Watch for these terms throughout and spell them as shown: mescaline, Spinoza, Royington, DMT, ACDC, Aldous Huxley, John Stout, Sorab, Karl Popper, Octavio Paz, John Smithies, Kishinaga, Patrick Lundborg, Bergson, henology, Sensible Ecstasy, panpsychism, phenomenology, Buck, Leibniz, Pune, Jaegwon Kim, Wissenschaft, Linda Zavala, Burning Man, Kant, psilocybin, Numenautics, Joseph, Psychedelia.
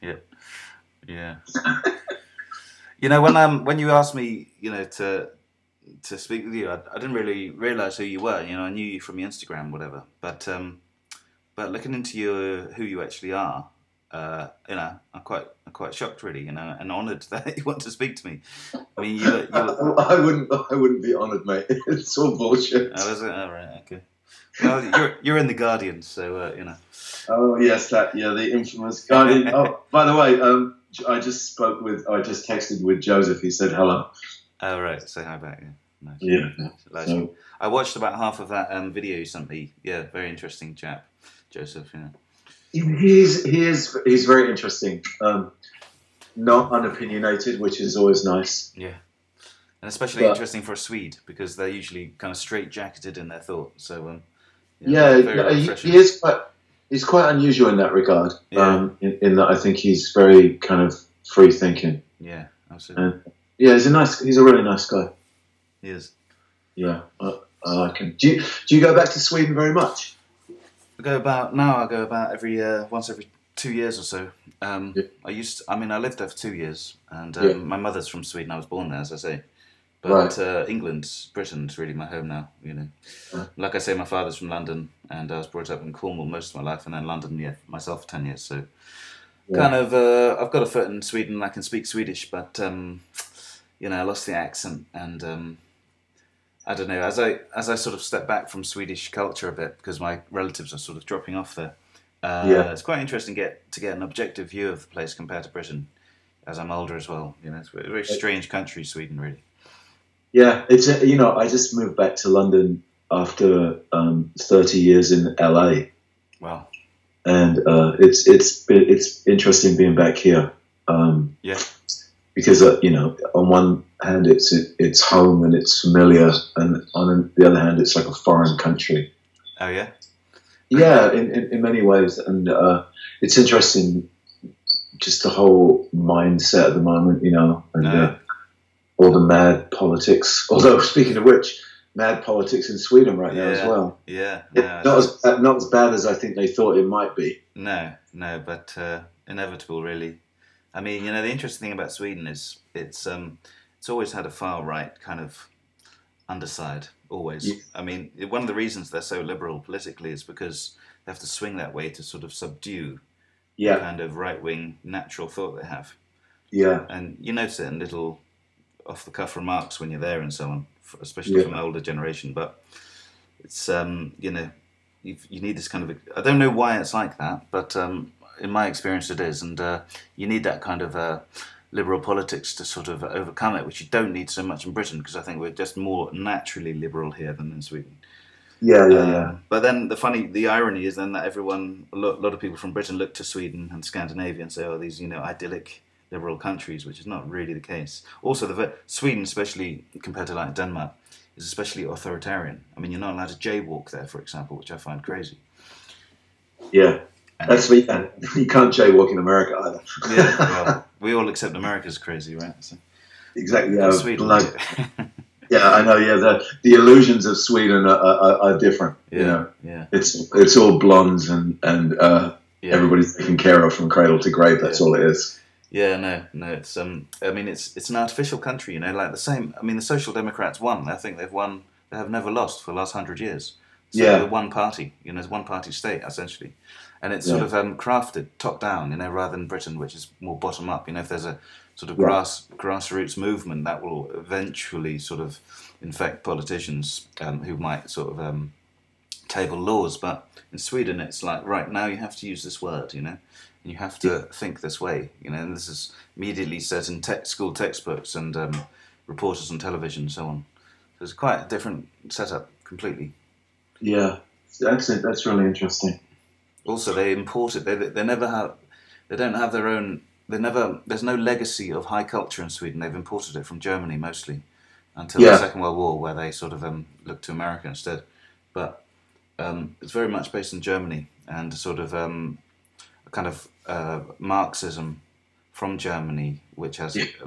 Yeah, yeah. You know, when you asked me, you know, to speak with you, I didn't really realise who you were. You know, I knew you from your Instagram, whatever. But looking into who you actually are, you know, I'm quite shocked, really. You know, and honoured that you want to speak to me. I mean, I wouldn't be honoured, mate. It's all bullshit. Oh, is it? Oh, right, okay. Well, you're in the Guardian, so you know. Oh yes, the infamous Guardian. Oh, by the way, I just texted with Joseph. He said hello. Oh right, say hi back. Yeah, nice. Yeah. Nice. So, I watched about half of that video you sent me. Yeah, very interesting chap, Joseph. Yeah, he's very interesting. Not unopinionated, which is always nice. Yeah. And especially interesting for a Swede, because they're usually kind of straight-jacketed in their thoughts. So, he's quite unusual in that regard. Yeah. In that I think he's very kind of free-thinking. Yeah, absolutely. Yeah, he's a really nice guy. He is. Yeah, I like him. Do you go back to Sweden very much? I go about once every 2 years or so. Yeah. I lived there for 2 years, and my mother's from Sweden. I was born there, as I say. But right. Britain's really my home now, you know. Right. Like I say, my father's from London, and I was brought up in Cornwall most of my life, and then London, myself for 10 years. So, I've got a foot in Sweden. I can speak Swedish, but you know, I lost the accent, and I don't know. As I sort of step back from Swedish culture a bit, because my relatives are sort of dropping off there. It's quite interesting to get an objective view of the place compared to Britain, as I'm older as well. You know, it's a very strange country, Sweden, really. Yeah, I just moved back to London after 30 years in LA. Wow. And it's interesting being back here. Because on one hand it's home and it's familiar, and on the other hand it's like a foreign country. Oh yeah. Yeah, in many ways, and it's interesting just the whole mindset at the moment, you know, and. All the mad politics. Although, speaking of which, mad politics in Sweden right now as well. Yeah, no, not as bad as I think they thought it might be. No, but inevitable, really. I mean, you know, the interesting thing about Sweden is it's always had a far right kind of underside. Always. Yeah. I mean, one of the reasons they're so liberal politically is because they have to swing that way to sort of subdue the kind of right wing natural thought they have. Yeah, and you notice it in little off-the-cuff remarks when you're there and so on, especially from an older generation. But it's, you know, you need this kind of... I don't know why it's like that, but in my experience it is. And you need that kind of liberal politics to sort of overcome it, which you don't need so much in Britain, because I think we're just more naturally liberal here than in Sweden. Yeah. But then the irony is then that a lot of people from Britain look to Sweden and Scandinavia and say, oh, these, you know, idyllic liberal countries, which is not really the case. Also, Sweden, especially compared to like Denmark, is especially authoritarian. I mean, you're not allowed to jaywalk there, for example, which I find crazy. Yeah, you can't jaywalk in America either. Yeah, well, we all accept America's crazy, right? So, exactly. Sweden. Yeah, I know. Yeah, the illusions of Sweden are different. Yeah, you know? Yeah. It's all blondes and everybody's taken care of from cradle to grave. That's all it is. Yeah, no. It's I mean, it's an artificial country, you know. Like the same. I mean, the Social Democrats won. I think they've won. They have never lost for the last 100 years. So they're one party. You know, it's one party state essentially, and it's sort of crafted top down. You know, rather than Britain, which is more bottom up. You know, if there's a sort of grassroots movement, that will eventually sort of infect politicians who might sort of table laws. But in Sweden, it's like right now you have to use this word. You know. You have to think this way, you know, and this is immediately said in school textbooks and reporters on television and so on. So it's quite a different setup completely. Yeah, that's really interesting. Also, they import it. There's no legacy of high culture in Sweden. They've imported it from Germany mostly until the Second World War, where they sort of looked to America instead. But it's very much based in Germany and sort of Marxism from Germany, which has which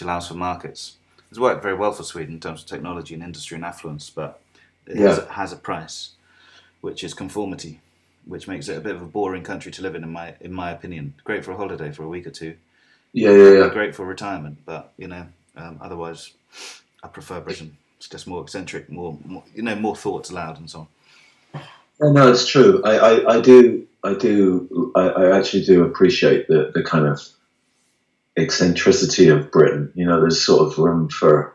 allows for markets. It's worked very well for Sweden in terms of technology and industry and affluence, but it has a price, which is conformity. which makes it a bit of a boring country to live in my opinion. Great for a holiday for a week or two. Yeah, yeah, yeah. Great for retirement, but you know, otherwise, I prefer Britain. It's just more eccentric, more you know, more thoughts allowed and so on. Oh, no, it's true. I actually do appreciate the kind of eccentricity of Britain. You know, there's sort of room for.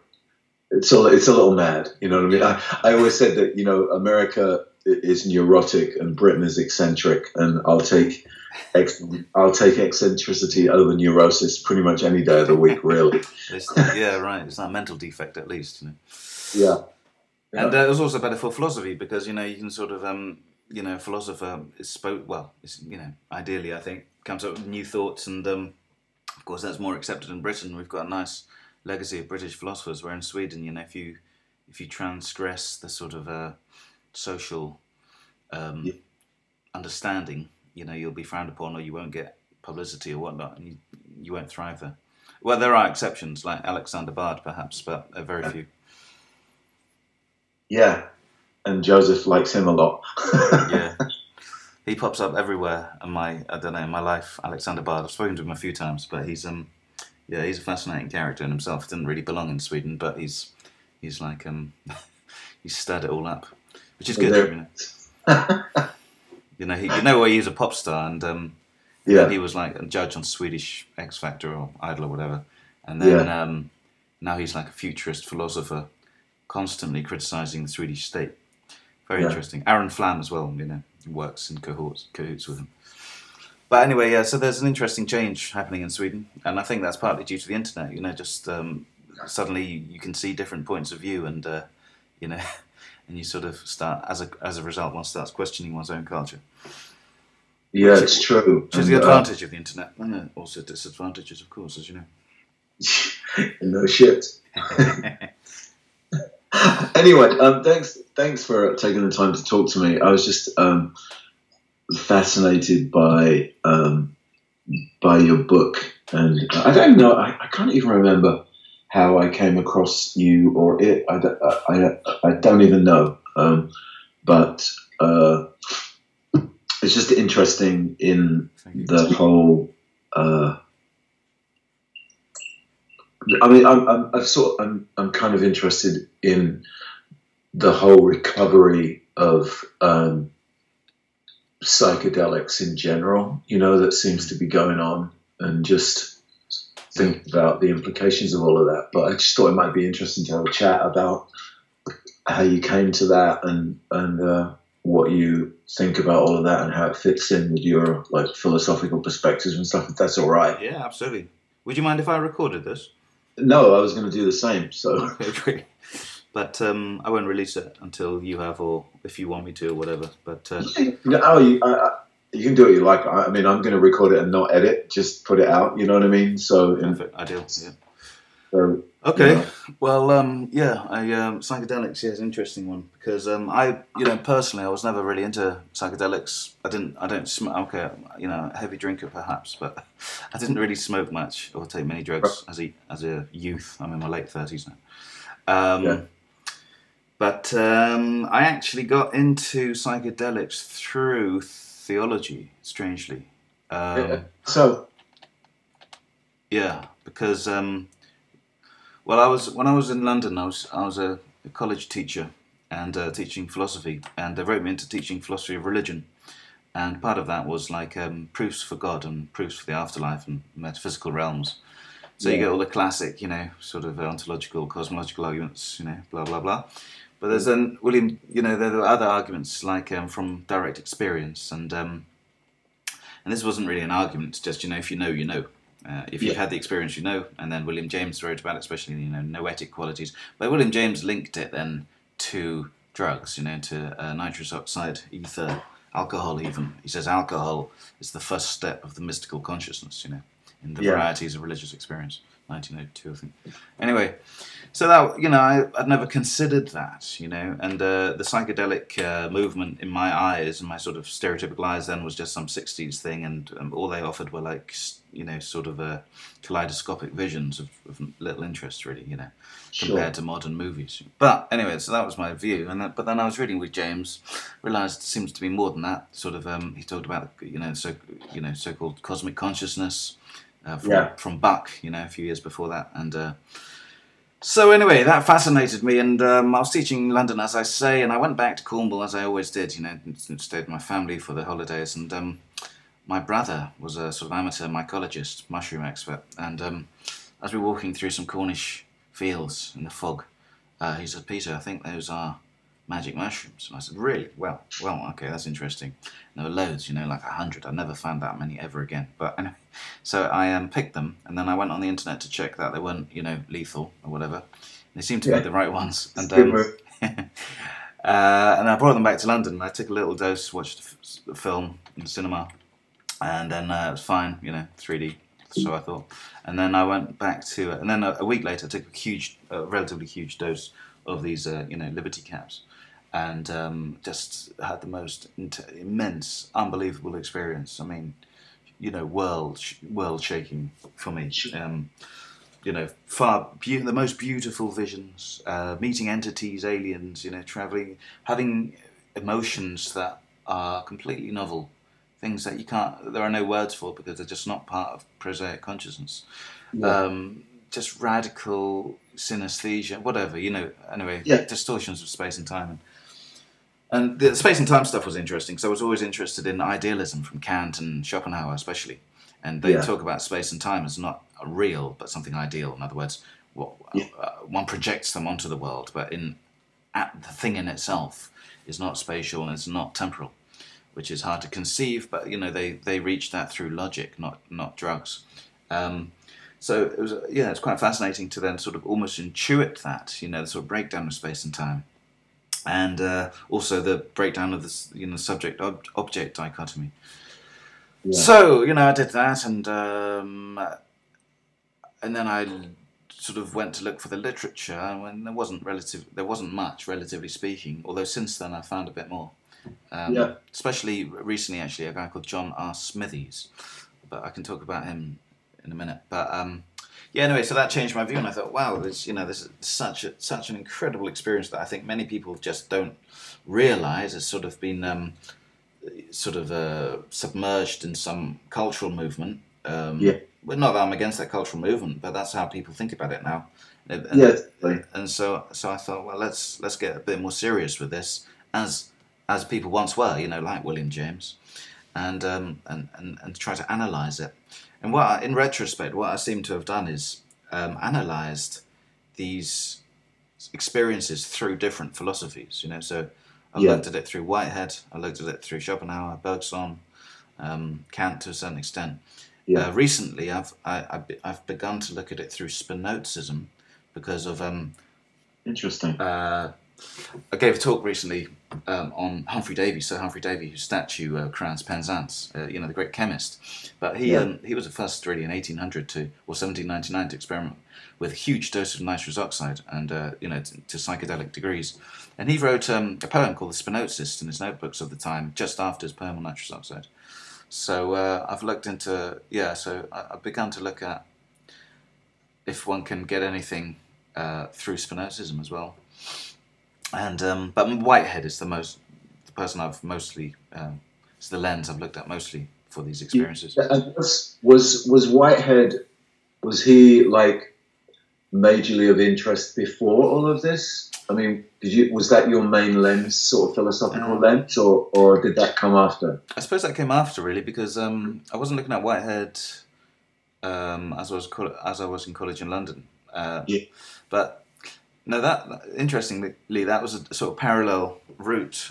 It's a little mad, you know what I mean? I always said that, you know, America is neurotic and Britain is eccentric, and I'll take eccentricity over neurosis pretty much any day of the week, really. Yeah, right. It's not a mental defect, at least. You know? Yeah. Yeah. And it was also better for philosophy because, you know, you can sort of, you know, a philosopher is you know, ideally, I think, comes up with new thoughts, and of course that's more accepted in Britain. We've got a nice legacy of British philosophers, where in Sweden, you know, if you transgress the sort of social understanding, you know, you'll be frowned upon, or you won't get publicity or whatnot, and you won't thrive there. Well, there are exceptions, like Alexander Bard, perhaps, but very few. Yeah, and Joseph likes him a lot. Yeah, he pops up everywhere in my, I don't know, in my life. Alexander Bard, I've spoken to him a few times, but he's yeah, he's a fascinating character in himself. Didn't really belong in Sweden, but he's like he's stirred it all up, which is good. You know, you know he's a pop star, and yeah, he was like a judge on Swedish X Factor or Idol or whatever, and then yeah. Now he's like a futurist philosopher, constantly criticizing the Swedish state. Very yeah. Interesting. Aaron Flam as well, you know, works in cahoots with him. But anyway, yeah, so there's an interesting change happening in Sweden, and I think that's partly due to the internet, you know, just suddenly you can see different points of view, and, you know, and you sort of start, as a result, one starts questioning one's own culture. Yeah, it's true. Which is the advantage of the internet, and also disadvantages, of course, as you know. No shit. Anyway, thanks for taking the time to talk to me. I was just... fascinated by your book, and I don't know, I can't even remember how I came across you or it. I don't even know, but it's just interesting in the whole I mean, I'm kind of interested in the whole recovery of psychedelics in general, you know, that seems to be going on, and just think about the implications of all of that. But I just thought it might be interesting to have a chat about how you came to that, and what you think about all of that, and how it fits in with your like philosophical perspectives and stuff, if that's all right. Yeah, absolutely. Would you mind if I recorded this? No, I was going to do the same, so but I won't release it until you have, or if you want me to, or whatever. But you can do what you like. I mean, I'm going to record it and not edit; just put it out. You know what I mean? So perfect, ideal. Yeah. So, okay. You know. Well, yeah. Psychedelics, yeah, is an interesting one because I, you know, personally, I was never really into psychedelics. I don't smoke. Okay, you know, heavy drinker perhaps, but I didn't really smoke much or take many drugs as a youth. I'm in my late 30s now. Yeah. But I actually got into psychedelics through theology, strangely. Yeah. So, yeah, because well, when I was in London, I was a college teacher and teaching philosophy, and they wrote me into teaching philosophy of religion, and part of that was like proofs for God and proofs for the afterlife and metaphysical realms. So yeah. You get all the classic, you know, sort of ontological, cosmological arguments, you know, blah blah blah. But there's then William, you know, there were other arguments like from direct experience, and this wasn't really an argument. It's just, you know, if you know, you know. If you've had the experience, you know. And then William James wrote about it, especially, you know, noetic qualities. But William James linked it then to drugs, you know, to nitrous oxide, ether, alcohol even. He says alcohol is the first step of the mystical consciousness, you know, in the varieties of religious experience. 1902, I think. Anyway, so that, you know, I'd never considered that, you know, and the psychedelic movement in my eyes, and my sort of stereotypical eyes then, was just some 60s thing, and all they offered were, like, you know, sort of kaleidoscopic visions of little interest, really, you know, compared to modern movies. But anyway, so that was my view, and that, but then I was reading with James, realised it seems to be more than that. Sort of, he talked about, you know, so-called cosmic consciousness. From Buck, you know, a few years before that, and so anyway, that fascinated me, and I was teaching in London, as I say, and I went back to Cornwall, as I always did, you know, stayed with my family for the holidays, and my brother was a sort of amateur mycologist, mushroom expert, and as we were walking through some Cornish fields in the fog, he said, "Peter, I think those are magic mushrooms." And I said, "Really? Well, okay, that's interesting." And there were loads, you know, like 100. I never found that many ever again. But anyway, so I picked them, and then I went on the internet to check that they weren't, you know, lethal or whatever. They seemed to be the right ones. And and I brought them back to London, and I took a little dose, watched the film in the cinema, and then it was fine, you know, 3D. So I thought. And then I went back to, and then a week later, I took a relatively huge dose of these, you know, Liberty caps. And just had the most immense, unbelievable experience. I mean, you know, world-shaking for me. You know, the most beautiful visions, meeting entities, aliens. You know, traveling, having emotions that are completely novel, things that you can't. There are no words for because they're just not part of prosaic consciousness. Yeah. Just radical synesthesia, whatever. You know, anyway, distortions of space and time. And the space and time stuff was interesting, because I was always interested in idealism from Kant and Schopenhauer especially. And they talk about space and time as not real, but something ideal. In other words, one projects them onto the world, but the thing in itself is not spatial and it's not temporal, which is hard to conceive, but you know, they reach that through logic, not drugs. So it was, it's quite fascinating to then sort of almost intuit that, you know, the sort of breakdown of space and time. And also the breakdown of this, you know, subject-object dichotomy. Yeah. So, you know, I did that, and then I sort of went to look for the literature, and there wasn't much, relatively speaking. Although since then I found a bit more, especially recently, actually, a guy called John Smithies, but I can talk about him in a minute. But yeah, anyway, so that changed my view, and I thought, wow, this, you know, this is such an incredible experience that I think many people just don't realise has sort of been submerged in some cultural movement. Well, not that I'm against that cultural movement, but that's how people think about it now. And, and so I thought, well, let's get a bit more serious with this, as people once were, you know, like William James, and try to analyse it. And in retrospect, what I seem to have done is analysed these experiences through different philosophies, you know. So I looked at it through Whitehead, I looked at it through Schopenhauer, Bergson, Kant to a certain extent. Yeah. Recently, I've begun to look at it through Spinozism because of... Interesting. I gave a talk recently on Humphrey Davy, Sir Humphrey Davy, whose statue crowns Penzance, you know, the great chemist. But he was the first, really, in 1800 to, or 1799, to experiment with a huge dose of nitrous oxide and, you know, to psychedelic degrees. And he wrote a poem called The Spinozist in his notebooks of the time, just after his poem on nitrous oxide. So I've looked into, so I've begun to look at if one can get anything through Spinozism as well. And but Whitehead is the person I've mostly it's the lens I've looked at mostly for these experiences. And was Whitehead, was he like majorly of interest before all of this? I mean, was that your main lens, sort of philosophical lens, or did that come after? I suppose that came after, really, because I wasn't looking at Whitehead as I was in college in London, but. No, interestingly, that was a sort of parallel route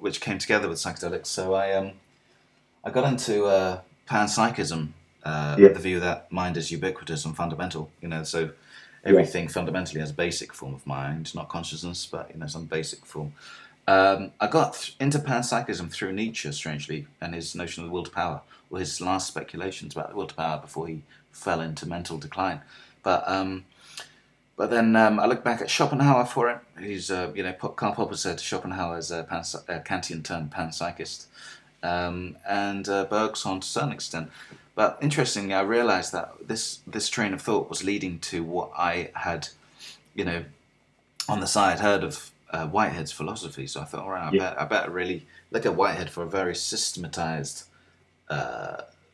which came together with psychedelics. So I got into panpsychism, the view that mind is ubiquitous and fundamental. You know, so everything fundamentally has a basic form of mind, not consciousness, but you know, some basic form. I got into panpsychism through Nietzsche, strangely, and his notion of the will to power, or his last speculations about the will to power before he fell into mental decline. But then I look back at Schopenhauer for it. He's Karl Popper said Schopenhauer is a Kantian turned panpsychist, and Bergson to a certain extent. But interestingly, I realised that this train of thought was leading to what I had, on the side heard of Whitehead's philosophy. So I thought, all right, I better really look at Whitehead for a very systematised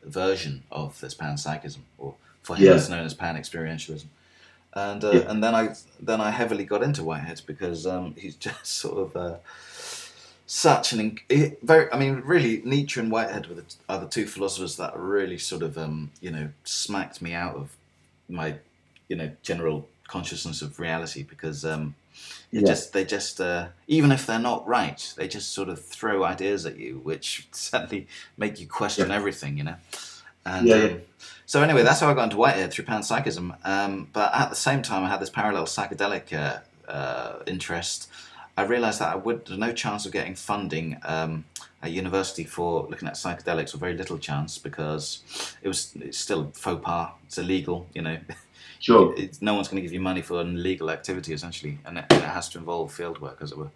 version of this panpsychism, or for him it's known as pan-experientialism. And and then I heavily got into Whitehead because he's just sort of such an very, I mean, really, Nietzsche and Whitehead are the two philosophers that really sort of smacked me out of my general consciousness of reality, because they just even if they're not right, they just sort of throw ideas at you which suddenly make you question everything, and so anyway, that's how I got into Whitehead, through panpsychism. But at the same time, I had this parallel psychedelic interest. I realized that there was no chance of getting funding at university for looking at psychedelics, or very little chance, because it's still faux pas, it's illegal, Sure. No one's going to give you money for an illegal activity, essentially, and it has to involve field work, as it were.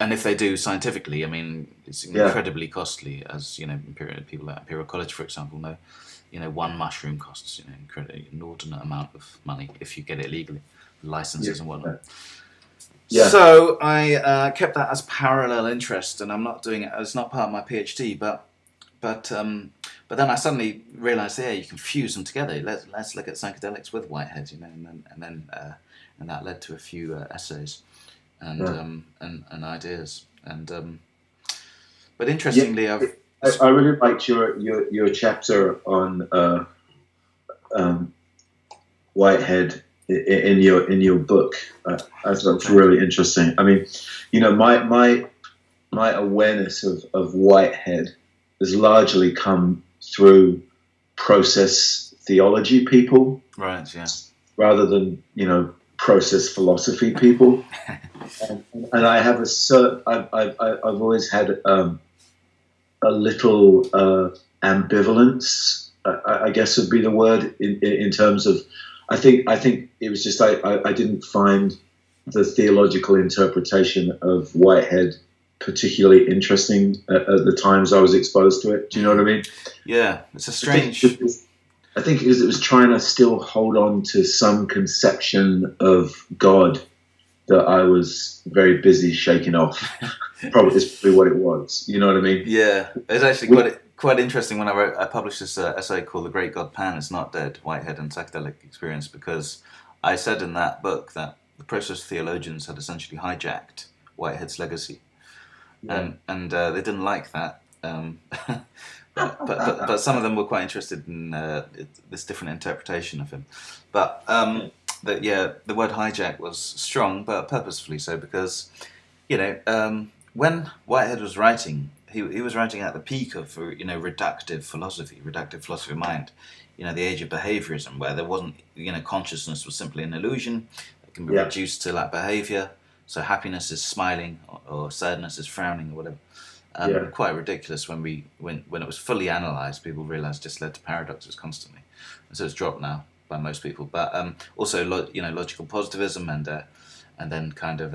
And if they do scientifically, I mean, it's incredibly costly, as people at Imperial College, for example, know. One mushroom costs an inordinate amount of money if you get it legally, licenses and whatnot. So I kept that as parallel interest, and I'm not doing it. It's not part of my PhD, but then I suddenly realised, you can fuse them together. Let's look at psychedelics with Whitehead, and that led to a few essays. And ideas, but interestingly, I really liked your chapter on Whitehead in your book. I thought it was really interesting. I mean, my awareness of Whitehead has largely come through process theology people, right? Yeah, rather than process philosophy people. And I have I've always had a little ambivalence, I guess would be the word, in terms of, I think it was just I didn't find the theological interpretation of Whitehead particularly interesting at the times I was exposed to it. Do you know what I mean? Yeah, it's a strange... I think it was trying to still hold on to some conception of God that I was very busy shaking off. Probably what it was. You know what I mean? Yeah, it's actually quite interesting. When I published this essay called "The Great God Pan Is Not Dead: Whitehead and Psychedelic Experience," because I said in that book that the process theologians had essentially hijacked Whitehead's legacy, and they didn't like that. But some of them were quite interested in this different interpretation of him. But the word hijack was strong, but purposefully so, because when Whitehead was writing, he was writing at the peak of reductive philosophy of mind, the age of behaviorism, where there wasn't consciousness was simply an illusion that can be reduced to behavior. So happiness is smiling, or sadness is frowning, or whatever. Quite ridiculous. When it was fully analysed, people realised just led to paradoxes constantly, and so it's dropped now by most people. But also, logical positivism and then kind of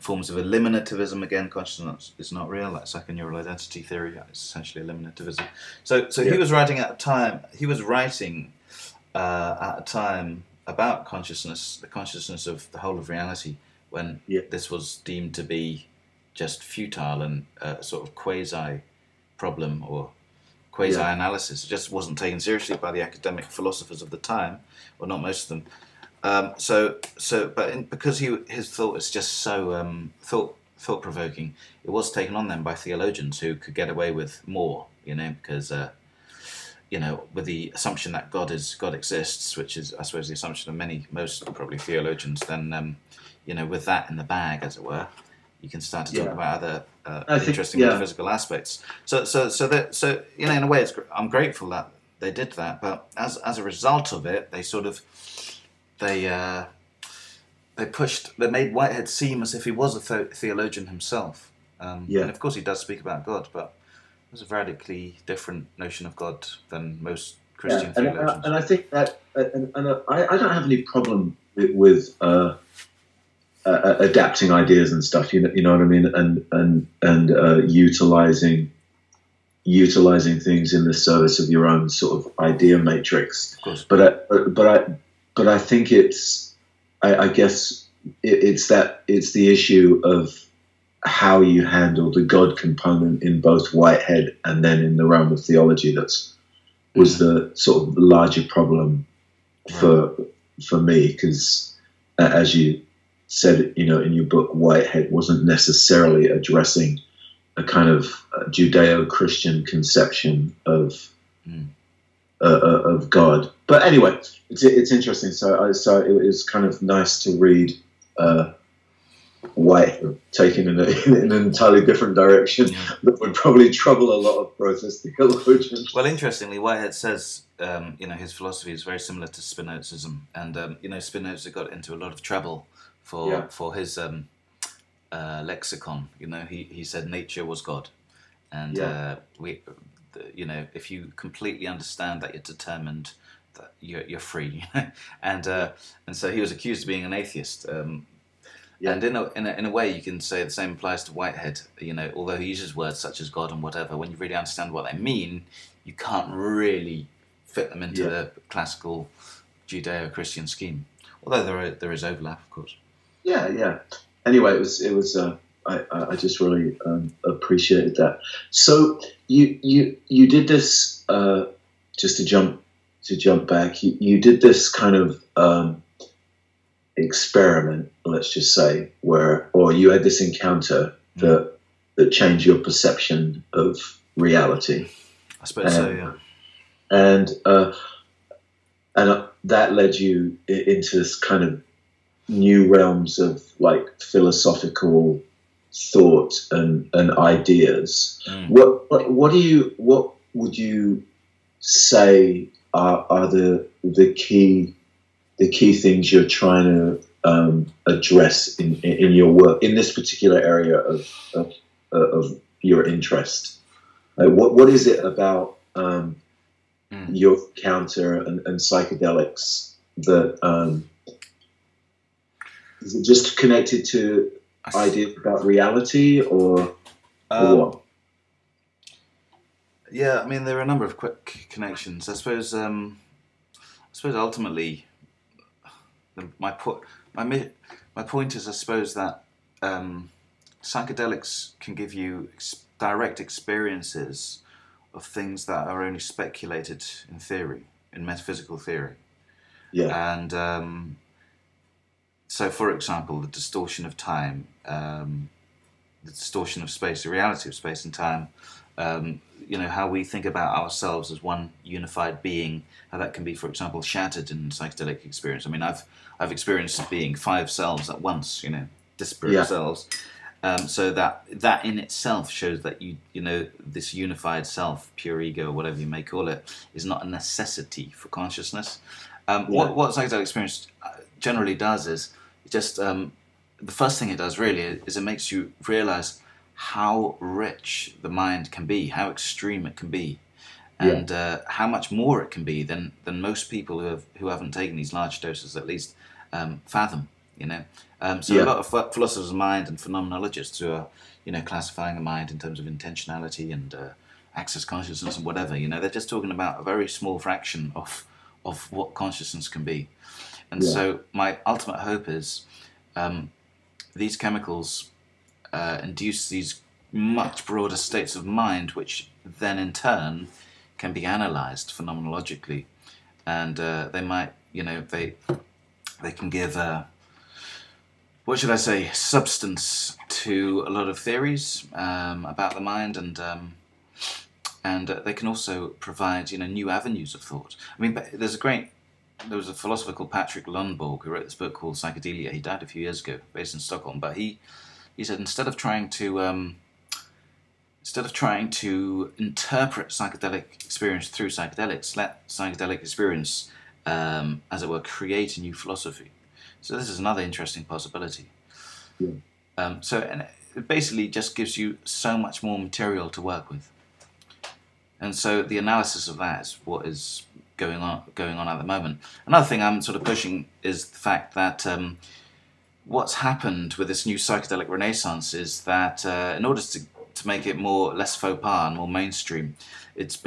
forms of eliminativism. Again, consciousness is not real. That's like a neural identity theory. It's essentially eliminativism. So he was writing at a time. He was writing at a time about consciousness, the consciousness of the whole of reality, when this was deemed to be just futile and sort of quasi-problem or quasi-analysis. It just wasn't taken seriously by the academic philosophers of the time, or not most of them. Because his thought is just so thought-provoking, it was taken on then by theologians who could get away with more, because with the assumption that God exists, which is, I suppose, the assumption of most probably theologians. Then with that in the bag, as it were, you can start to talk about other interesting metaphysical aspects. So in a way, I'm grateful that they did that. But as a result of it, they sort of they made Whitehead seem as if he was a theologian himself. And of course, he does speak about God, but was a radically different notion of God than most Christian theologians. And I think that, and I don't have any problem with adapting ideas and stuff. You know what I mean, and utilizing things in the service of your own sort of idea matrix. Of course. But I think I guess it's the issue of how you handle the God component in both Whitehead and then in the realm of theology. That was the sort of larger problem for me, because as you said, you know, in your book, Whitehead wasn't necessarily addressing a kind of Judeo-Christian conception of God. But anyway, it's interesting. So it was kind of nice to read Whitehead taken in an entirely different direction that would probably trouble a lot of Protestant theologians. Well, interestingly, Whitehead says, you know, his philosophy is very similar to Spinozism, and you know, Spinoza got into a lot of trouble for his lexicon. You know, he said nature was God, and you know, if you completely understand that, you're determined, that you're free, and so he was accused of being an atheist. And in a way, you can say the same applies to Whitehead. You know, although he uses words such as God and whatever, when you really understand what they mean, you can't really fit them into the classical Judeo-Christian scheme. Although there is overlap, of course. Yeah. Anyway, it was. I just really appreciated that. So you did this. Just to jump back, you did this kind of experiment, let's just say, or you had this encounter that changed your perception of reality. I suppose and that led you into this kind of new realms of like philosophical thought and ideas. What would you say are the key things you're trying to address in your work in this particular area of your interest? Like what is it about your encounter and psychedelics that is it just connected to ideas about reality or what? Yeah, I mean, there are a number of quick connections. I suppose ultimately, my point is, I suppose that psychedelics can give you direct experiences of things that are only speculated in theory, in metaphysical theory. Yeah. And so, for example, the distortion of time, the distortion of space, the reality of space and time, you know, how we think about ourselves as one unified being, how that can be, for example, shattered in psychedelic experience. I mean, I've experienced being five selves at once, you know, disparate selves. So that in itself shows that you know, this unified self, pure ego, whatever you may call it, is not a necessity for consciousness. What psychedelic experience generally does is just the first thing it does really is it makes you realize how rich the mind can be, how extreme it can be, and how much more it can be than most people who haven't taken these large doses at least fathom. You know, a lot of philosophers of mind and phenomenologists who are, you know, classifying the mind in terms of intentionality and access consciousness and whatever. You know, they're just talking about a very small fraction of what consciousness can be, and so my ultimate hope is these chemicals induce these much broader states of mind, which then in turn can be analysed phenomenologically, and they might, you know, they can give what should I say, substance to a lot of theories about the mind, and they can also provide, you know, new avenues of thought. I mean, there was a philosopher called Patrick Lundborg who wrote this book called Psychedelia. He died a few years ago, based in Stockholm, but he said instead of trying to interpret psychedelic experience through psychedelics, let psychedelic experience, as it were, create a new philosophy. So this is another interesting possibility. Yeah. So and it basically just gives you so much more material to work with. And so the analysis of that is what is going on at the moment. Another thing I'm sort of pushing is the fact that what's happened with this new psychedelic renaissance is that in order to make it more less faux pas and more mainstream, it's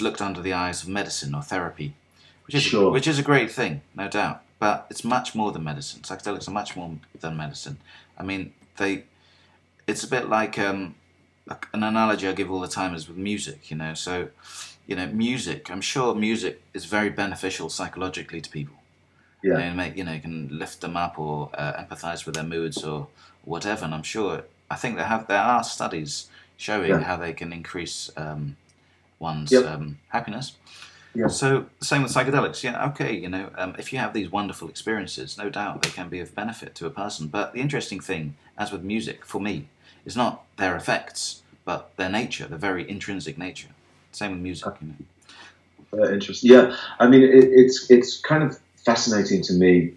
looked under the eyes of medicine or therapy, which is a great thing, no doubt. But it's much more than medicine. Psychedelics are much more than medicine. I mean, it's a bit like an analogy I give all the time is with music, you know. So, you know, music, I'm sure music is very beneficial psychologally to people. Yeah. You know, you can lift them up or empathize with their moods or whatever. And I'm sure, I think there are studies showing how they can increase one's happiness. Yeah. So same with psychedelics. Yeah, okay, you know, if you have these wonderful experiences, no doubt they can be of benefit to a person. But the interesting thing, as with music, for me, is not their effects, but their nature, the very intrinsic nature. Same with music, you know. Interesting. Yeah, I mean, it's kind of fascinating to me,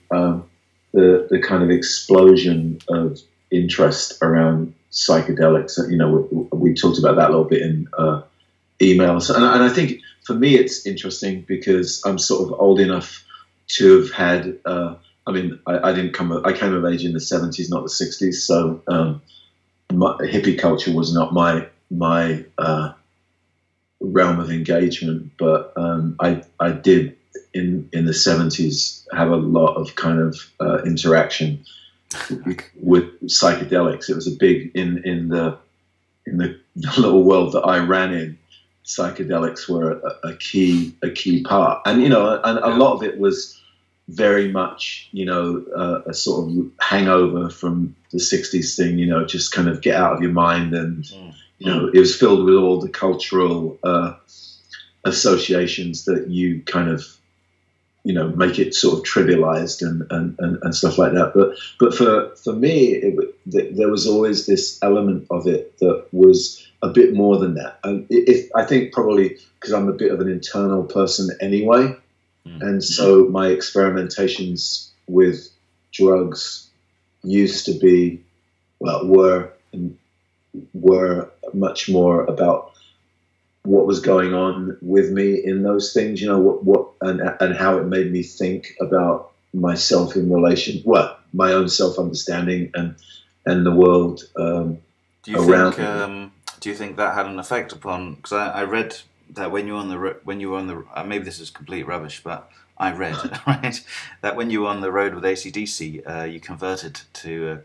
the kind of explosion of interest around psychedelics. You know, we talked about that a little bit in emails, and I think, for me, it's interesting because I'm sort of old enough to have had. I mean, I came of age in the 70s, not the 60s. So hippie culture was not my realm of engagement, but I did in the 70s have a lot of kind of interaction with psychedelics. It was a big in the little world that I ran in. Psychedelics were a key part, and you know, and a lot of it was very much, you know, a sort of hangover from the 60s thing, you know, just kind of get out of your mind, and you know, it was filled with all the cultural associations that you kind of, you know, make it sort of trivialized and stuff like that. But for me, there was always this element of it that was a bit more than that. And I think probably because I'm a bit of an internal person anyway, and so my experimentations with drugs used to be, well, were much more about what was going on with me in those things, you know, and how it made me think about myself in relation, well, my own self-understanding and the world around me. Do you think that had an effect upon? Because I read that when you were on the maybe this is complete rubbish, but I read right that when you were on the road with ACDC, you converted to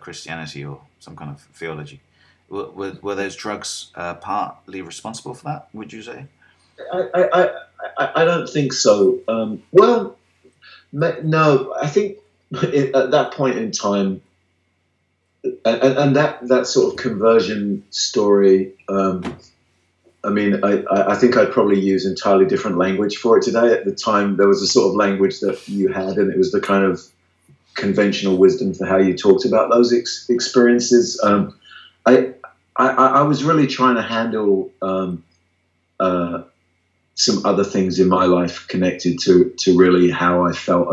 Christianity or some kind of theology. Were those drugs partly responsible for that? Would you say? I don't think so. Well, no, I think at that point in time. And that sort of conversion story, I mean, I think I'd probably use entirely different language for it today. At the time, there was a sort of language that you had, and it was the kind of conventional wisdom for how you talked about those experiences. I was really trying to handle some other things in my life connected to really how I felt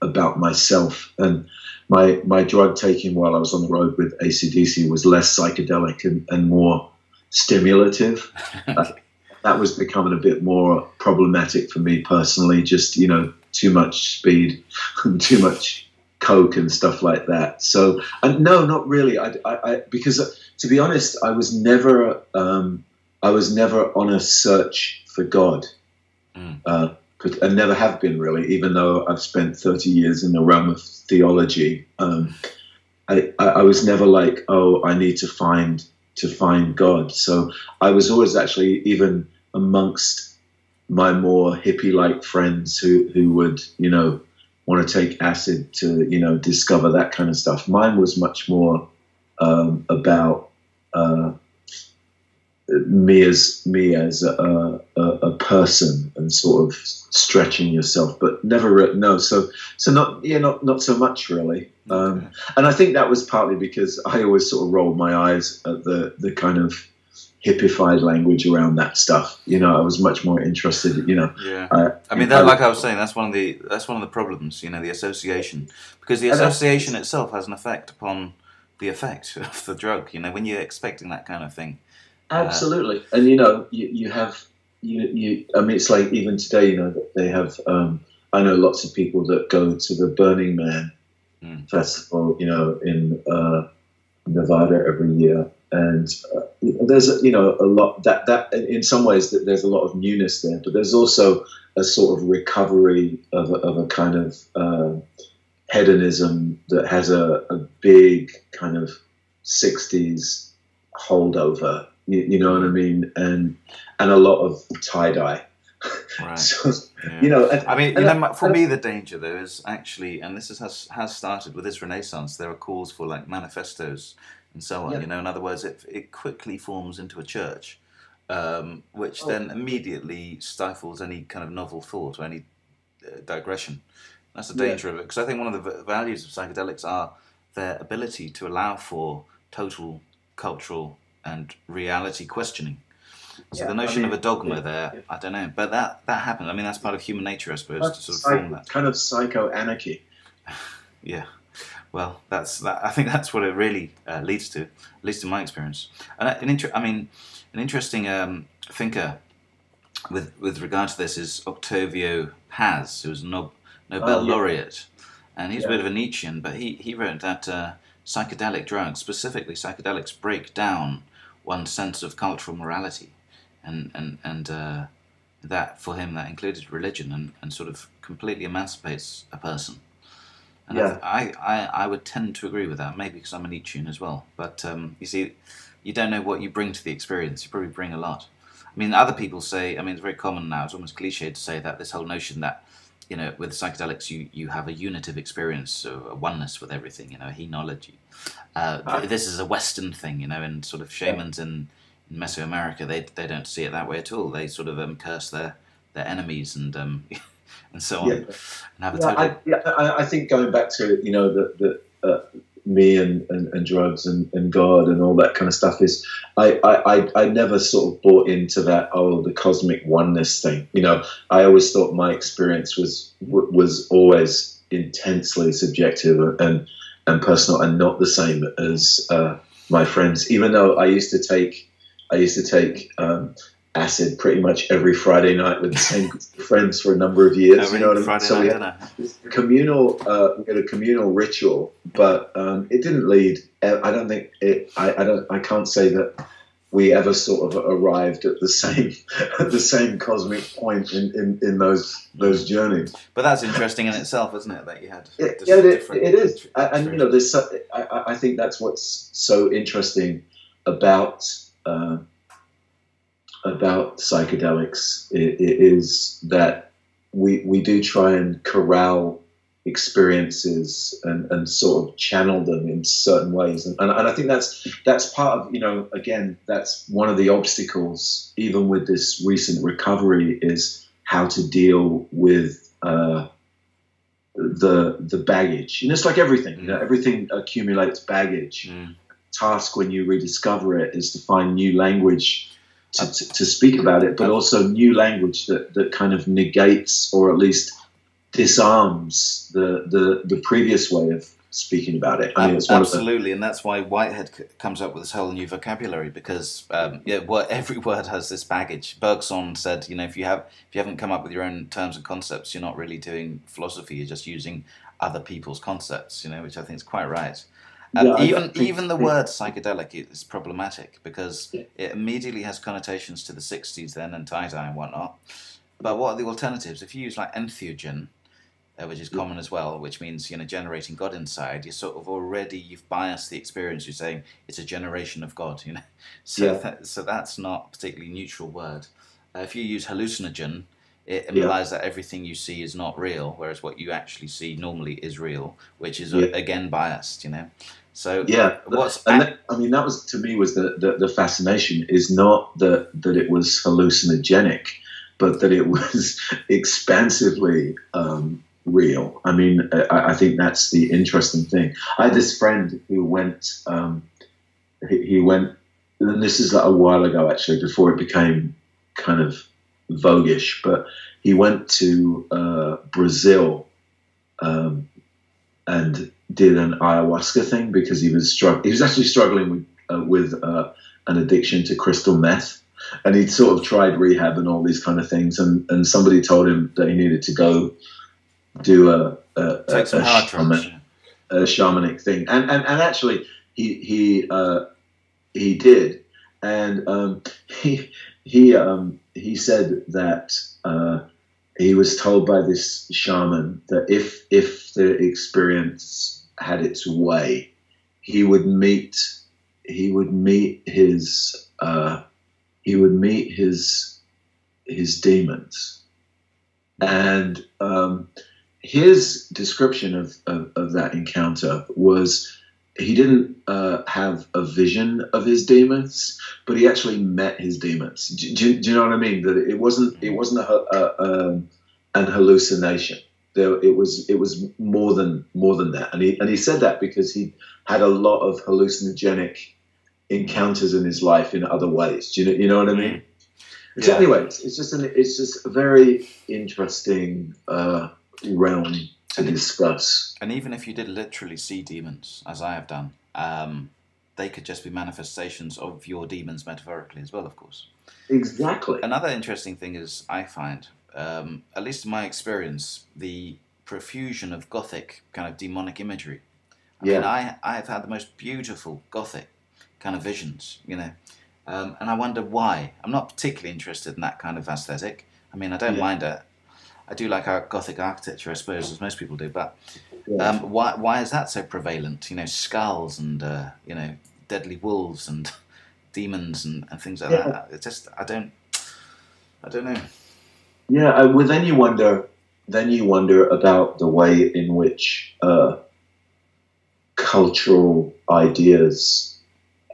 about myself. And my drug taking while I was on the road with ACDC was less psychedelic and more stimulative. That was becoming a bit more problematic for me personally, just, you know, too much speed, too much coke and stuff like that. So, no, not really. Because to be honest, I was never on a search for God. I never have been, really, even though I've spent 30 years in the realm of theology. I was never like, oh, I need to find God. So I was always actually, even amongst my more hippie-like friends who would, you know, want to take acid to, you know, discover that kind of stuff. Mine was much more about me as a person and sort of stretching yourself, but never, no. So not so much really. And I think that was partly because I always sort of rolled my eyes at the kind of hippified language around that stuff. You know, I was much more interested, you know. Yeah. I mean, that, like I was saying, that's one of the problems, you know, the association, because the association itself has an effect upon the effect of the drug. You know, when you're expecting that kind of thing, Absolutely. And you know, you have, I mean, it's like even today, you know, they have, I know lots of people that go to the Burning Man festival, you know, in Nevada every year. And there's, you know, a lot that in some ways that there's a lot of newness there, but there's also a sort of recovery of a kind of hedonism that has a big kind of 60s holdover, you know what I mean? And a lot of tie-dye. Right. So, yeah. You know, for me, the danger though is actually, and this has started with this Renaissance, there are calls for like manifestos and so on. Yeah. You know, in other words, it quickly forms into a church, which then immediately stifles any kind of novel thought or any digression. That's the danger of it, because I think one of the values of psychedelics are their ability to allow for total cultural and reality questioning. So the notion of a dogma I don't know. But that happened. I mean, that's part of human nature, I suppose, to sort of form that. Kind of psycho-anarchy. Yeah. Well, I think that's what it really leads to, at least in my experience. And an interesting thinker with regard to this is Octavio Paz, who's a Nobel laureate. And he's a bit of a Nietzschean, but he wrote that psychedelic drugs, specifically psychedelics, break down one's sense of cultural morality. And that, for him, that included religion and sort of completely emancipates a person. And I would tend to agree with that, maybe because I'm a Nietzschean as well. But you see, you don't know what you bring to the experience. You probably bring a lot. I mean, other people say, I mean, it's very common now, it's almost cliche to say that this whole notion that, you know, with psychedelics, you have a unitive experience, so a oneness with everything, you know, henology. This is a Western thing, you know, and sort of shamans in Mesoamerica, they don't see it that way at all. They sort of curse their enemies and so on. Yeah. And have I think going back to, you know, the me and drugs and God and all that kind of stuff is, I never sort of bought into that, the cosmic oneness thing. You know, I always thought my experience was always intensely subjective and personal and not the same as my friends, even though I used to take acid pretty much every Friday night with the same friends for a number of years. You know what I mean? Friday so we had a communal ritual, but it didn't lead. I don't think it. I can't say that we ever sort of arrived at the same cosmic point in those journeys. But that's interesting in itself, isn't it? That you had. It is, and you know, there's. I think that's what's so interesting about psychedelics is that we do try and corral experiences and sort of channel them in certain ways, and I think that's part of, you know, again, that's one of the obstacles even with this recent recovery, is how to deal with the baggage. And it's like everything, you know, everything accumulates baggage. The task when you rediscover it is to find new language to speak about it, but also new language that kind of negates or at least disarms the previous way of speaking about it. I mean, it's absolutely, and that's why Whitehead comes up with this whole new vocabulary, because every word has this baggage. Bergson said, you know, if you haven't come up with your own terms and concepts, you're not really doing philosophy. You're just using other people's concepts. You know, which I think is quite right. Even the word psychedelic is problematic, because it immediately has connotations to the 60s then and tie-dye and whatnot. But what are the alternatives? If you use like entheogen, which is common as well, which means, you know, generating God inside, you're sort of already, you've biased the experience. You're saying it's a generation of God, you know. So, so that's not a particularly neutral word. If you use hallucinogen, it implies that everything you see is not real, whereas what you actually see normally is real, which is again biased, you know. So that was, to me, was the fascination, is not that it was hallucinogenic, but that it was expansively real. I mean, I think that's the interesting thing. I had this friend who went. He went, and this is like a while ago actually, before it became kind of voguish, but he went to Brazil and did an ayahuasca thing because he was actually struggling with an addiction to crystal meth. And he'd sort of tried rehab and all these kind of things. And somebody told him that he needed to go do a shamanic thing. And actually, he did. And he said that he was told by this shaman that if the experience had its way, he would meet his demons. And his description of that encounter was, he didn't have a vision of his demons, but he actually met his demons. Do you know what I mean? That it wasn't an hallucination. It was more than that. And he said that because he had a lot of hallucinogenic encounters in his life in other ways. Do you know what I mean? Yeah. So anyway, it's just a very interesting realm to discuss. And even if you did literally see demons, as I have done, they could just be manifestations of your demons metaphorically as well, of course. Exactly. Another interesting thing is, I find, at least in my experience, the profusion of Gothic kind of demonic imagery. I mean, I have had the most beautiful Gothic kind of visions, you know. And I wonder why. I'm not particularly interested in that kind of aesthetic. I mean, I don't mind it. I do like our Gothic architecture, I suppose, as most people do. But why is that so prevalent? You know, skulls and you know, deadly wolves and demons and things like that. It's just I don't know. Yeah, well, then you wonder about the way in which cultural ideas,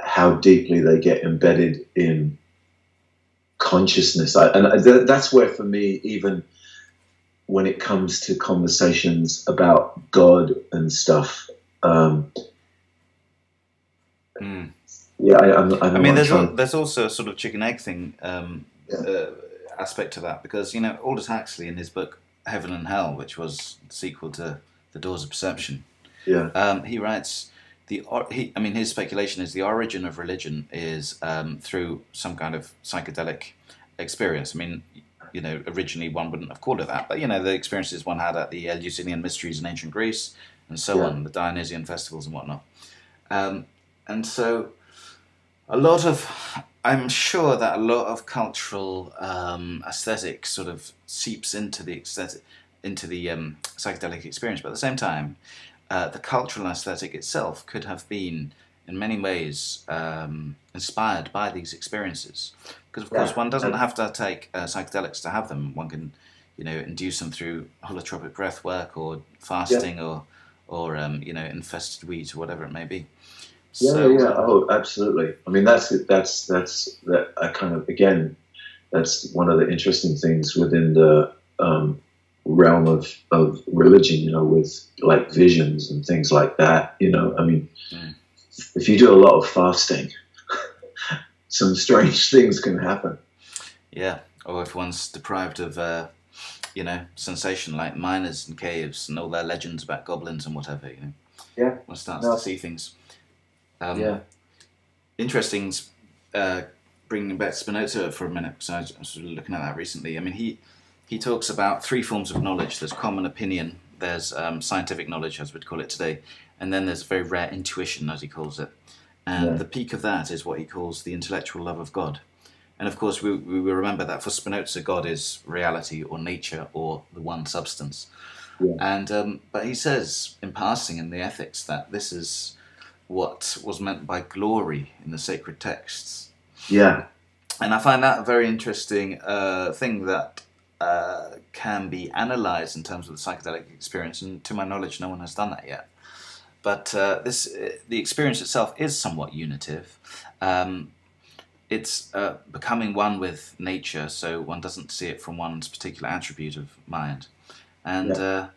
how deeply they get embedded in consciousness. That's where, for me, even when it comes to conversations about God and stuff, I mean, there's also a sort of chicken egg thing aspect to that, because, you know, Aldous Huxley, in his book Heaven and Hell, which was the sequel to The Doors of Perception, he writes, his speculation is the origin of religion is through some kind of psychedelic experience. I mean, you know, originally one wouldn't have called it that, but, you know, the experiences one had at the Eleusinian Mysteries in ancient Greece and so on, the Dionysian festivals and whatnot. And so I'm sure that a lot of cultural aesthetic sort of seeps into the aesthetic, into the psychedelic experience, but at the same time, the cultural aesthetic itself could have been, in many ways, inspired by these experiences. Because, of course, one doesn't have to take psychedelics to have them. One can, you know, induce them through holotropic breath work or fasting or you know, infested weeds or whatever it may be. Oh, absolutely. I mean, that's I kind of, again, that's one of the interesting things within the realm of religion, you know, with like visions and things like that, you know. I mean, if you do a lot of fasting, some strange things can happen. Yeah, or if one's deprived of, you know, sensation like miners and caves and all their legends about goblins and whatever, you know. Yeah. One starts to see things. Interesting, bringing back Spinoza for a minute, because I was sort of looking at that recently. I mean, he talks about three forms of knowledge. There's common opinion, there's scientific knowledge, as we'd call it today, and then there's very rare intuition, as he calls it. And the peak of that is what he calls the intellectual love of God. And of course, we remember that for Spinoza, God is reality or nature or the one substance. Yeah. And but he says, in passing in the Ethics, that this is what was meant by glory in the sacred texts. Yeah. And I find that a very interesting thing that can be analysed in terms of the psychedelic experience, and to my knowledge, no one has done that yet. But the experience itself is somewhat unitive. It's becoming one with nature, so one doesn't see it from one's particular attribute of mind, and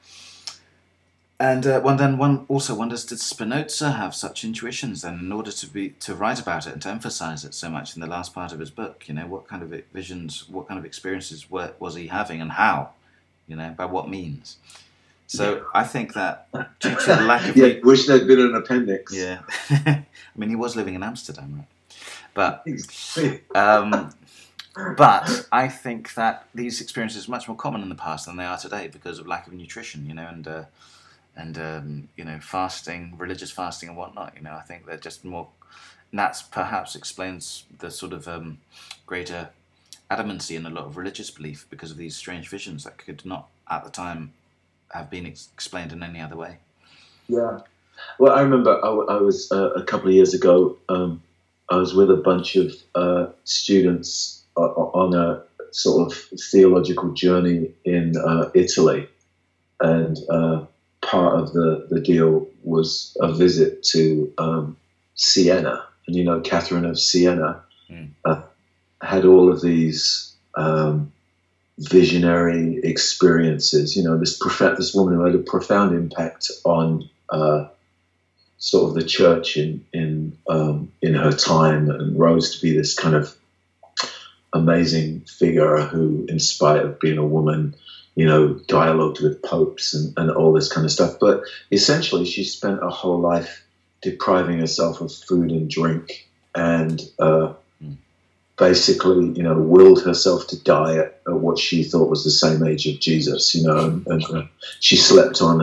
one also wonders: did Spinoza have such intuitions? Then, in order to write about it and to emphasise it so much in the last part of his book, you know, what kind of visions, what kind of experiences was he having, and how, you know, by what means? So I think that due to the lack of, wish there'd been an appendix. Yeah, I mean, he was living in Amsterdam, right? But I think that these experiences are much more common in the past than they are today because of lack of nutrition, you know, and fasting, religious fasting and whatnot. You know, I think they're just more. And that's perhaps explains the sort of greater adamancy in a lot of religious belief because of these strange visions that could not at the time have been explained in any other way. Yeah. Well, I remember I was a couple of years ago, I was with a bunch of students on a sort of theological journey in Italy. And part of the deal was a visit to Siena. And, you know, Catherine of Siena had all of these visionary experiences. You know, this woman who had a profound impact on sort of the church in her time, and rose to be this kind of amazing figure who, in spite of being a woman, you know, dialogued with popes and all this kind of stuff. But essentially, she spent her whole life depriving herself of food and drink, and basically, you know, willed herself to die at what she thought was the same age of Jesus. You know, and she slept on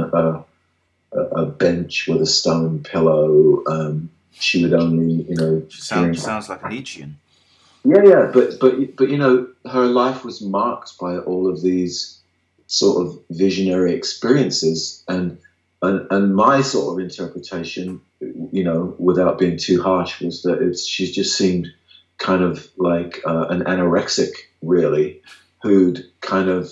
a bench with a stone pillow. She would only, you know, sounds like a Nietzschean. Yeah, but you know, her life was marked by all of these sort of visionary experiences, and my sort of interpretation, you know, without being too harsh, was that she just seemed kind of like an anorexic, really, who'd kind of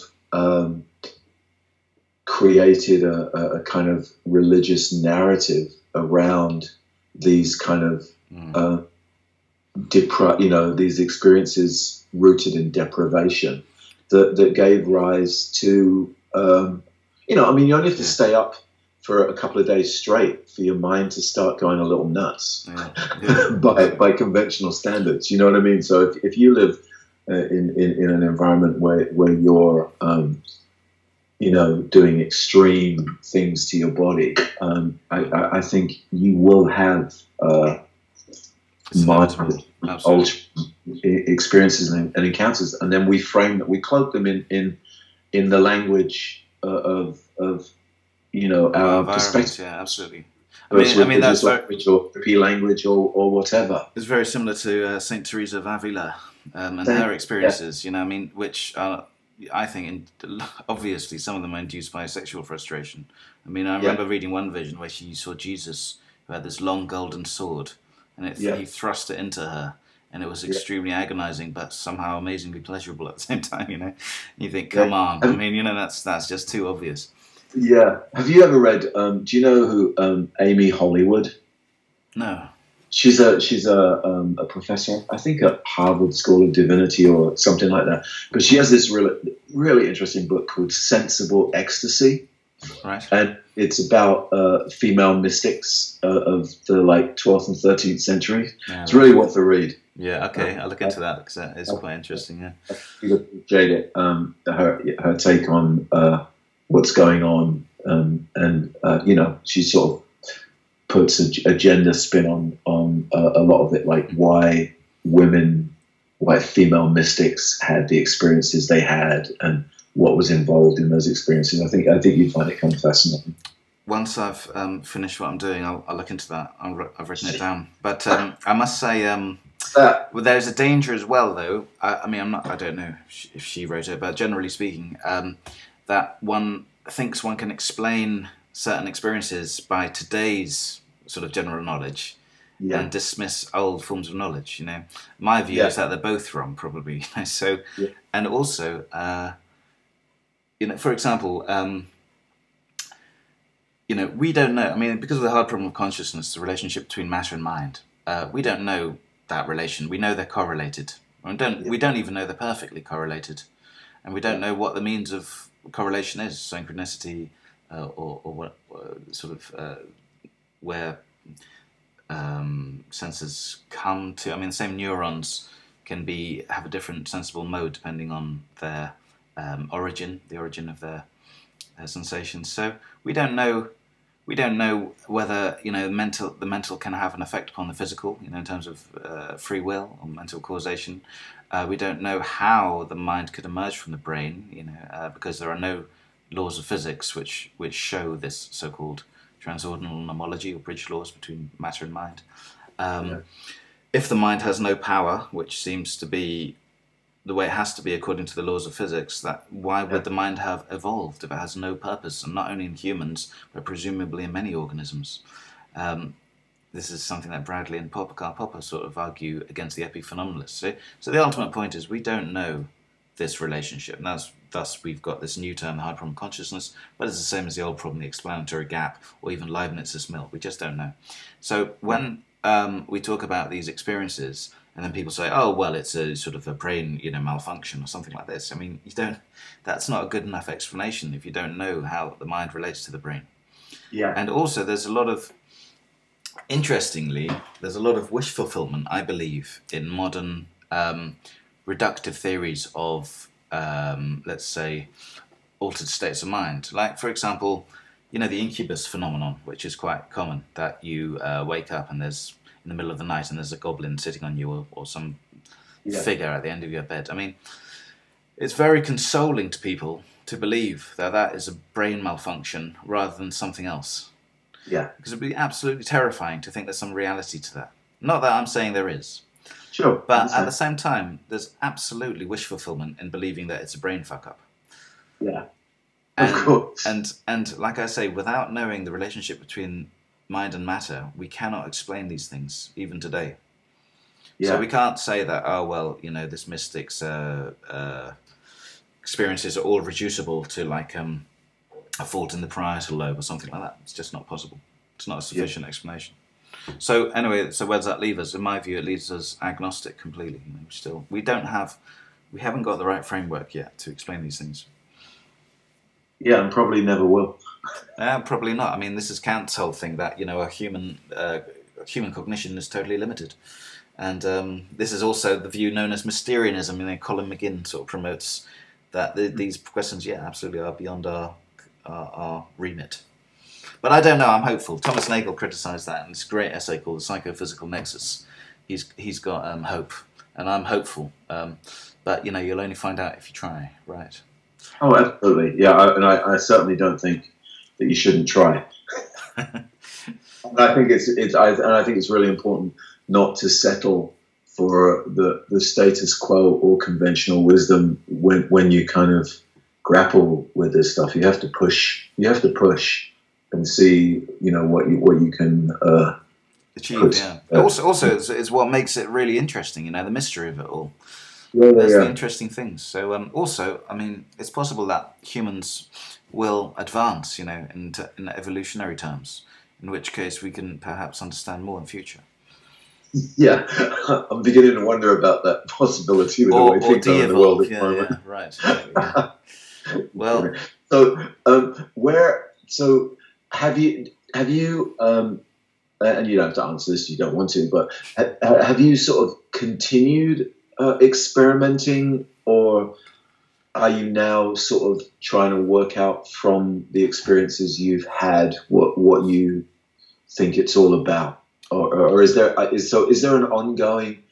created a kind of religious narrative around these kind of these experiences rooted in deprivation that gave rise to you only have to stay up for a couple of days straight for your mind to start going a little nuts by conventional standards, you know what I mean? So if you live in an environment where you're you know, doing extreme things to your body, I think you will have multiple experiences and encounters, and then we cloak them in the language of you know, our perspective. Yeah, absolutely. I mean that's language or P language or whatever. It's very similar to St. Teresa of Avila and her experiences. Yeah. You know, I mean, which are. I think, obviously, some of them are induced by sexual frustration. I mean, I remember reading one vision where she saw Jesus, who had this long golden sword, and he thrust it into her, and it was extremely agonizing, but somehow amazingly pleasurable at the same time, you know? And you think, come on. I mean, you know, that's just too obvious. Yeah. Have you ever read, do you know who Amy Hollywood? No. She's a professor, I think, at Harvard School of Divinity or something like that. But she has this really, really interesting book called Sensible Ecstasy, right? And it's about female mystics of the like 12th and 13th century. Yeah, it's really worth a read. Yeah, okay, I'll look into that because that is quite interesting. Yeah, you appreciate it. Her take on what's going on, and you know, she sort of puts a gender spin on a lot of it, like why female mystics had the experiences they had and what was involved in those experiences. I think you'd find it kind of fascinating. Once I've finished what I'm doing, I'll look into that. I've written it down. But I must say, well, there's a danger as well, though. I don't know if she wrote it, but generally speaking, that one thinks one can explain certain experiences by today's sort of general knowledge and dismiss old forms of knowledge, you know. My view is that they're both wrong, probably, you know, so, and also, you know, for example, you know, we don't know, I mean, because of the hard problem of consciousness, the relationship between matter and mind, we don't know that relation, we know they're correlated, and we don't even know they're perfectly correlated, and we don't know what the means of correlation is, synchronicity, or what sort of where senses come to. I mean, the same neurons can have a different sensible mode depending on their origin, the origin of their sensations. So we don't know we don't know whether, you know, the mental can have an effect upon the physical, you know, in terms of free will or mental causation. We don't know how the mind could emerge from the brain, you know, because there are no laws of physics which show this so-called transordinal nomology or bridge laws between matter and mind. If the mind has no power, which seems to be the way it has to be according to the laws of physics, that why would the mind have evolved if it has no purpose, and not only in humans but presumably in many organisms? This is something that Bradley and Karl Popper sort of argue against the epiphenomenalists. So the ultimate point is we don't know this relationship, and thus we've got this new term, the hard problem consciousness, but it's the same as the old problem, the explanatory gap, or even Leibniz's mill. We just don't know. So when we talk about these experiences, and then people say, "Oh, well, it's a sort of a brain, you know, malfunction or something like this." I mean, you don't. That's not a good enough explanation if you don't know how the mind relates to the brain. Yeah. And also, there's a lot of, interestingly, there's a lot of wish fulfillment, I believe, in modern reductive theories of, let's say, altered states of mind. Like, for example, you know, the incubus phenomenon, which is quite common, that you wake up and there's, in the middle of the night, and there's a goblin sitting on you, or some figure at the end of your bed. I mean, it's very consoling to people to believe that that is a brain malfunction rather than something else. Yeah. Because it would be absolutely terrifying to think there's some reality to that. Not that I'm saying there is. Sure. But at the same time, there's absolutely wish fulfillment in believing that it's a brain fuck-up. Yeah. Of course. And like I say, without knowing the relationship between mind and matter, we cannot explain these things even today. Yeah. So we can't say that, oh well, you know, this mystic's experiences are all reducible to like a fault in the parietal lobe or something like that. It's just not possible. It's not a sufficient explanation. So anyway, so where does that leave us? In my view, it leaves us agnostic completely. You know, we haven't got the right framework yet to explain these things. Yeah, and probably never will. Probably not. I mean, this is Kant's whole thing that, you know, our human cognition is totally limited, and this is also the view known as Mysterianism. You know, Colin McGinn sort of promotes that these questions, absolutely, are beyond our remit. But I don't know. I'm hopeful. Thomas Nagel criticised that in this great essay called "The Psychophysical Nexus." He's got hope, and I'm hopeful. But you know, you'll only find out if you try, right? Oh, absolutely. Yeah, I certainly don't think that you shouldn't try. I think it's really important not to settle for the status quo or conventional wisdom when you kind of grapple with this stuff. You have to push. You have to push and see, you know, what you can achieve. Yeah. Also, it's what makes it really interesting. You know, the mystery of it all. Yeah, that's the interesting thing. So also, I mean, it's possible that humans will advance, you know, in evolutionary terms, in which case we can perhaps understand more in the future. Yeah, I'm beginning to wonder about that possibility with the way things are in the world at the moment. Yeah, right. Yeah, yeah. Well, so so have you and you don't have to answer this, you don't want to, but have you sort of continued experimenting, or are you now sort of trying to work out from the experiences you've had what you think it's all about, or is there an ongoing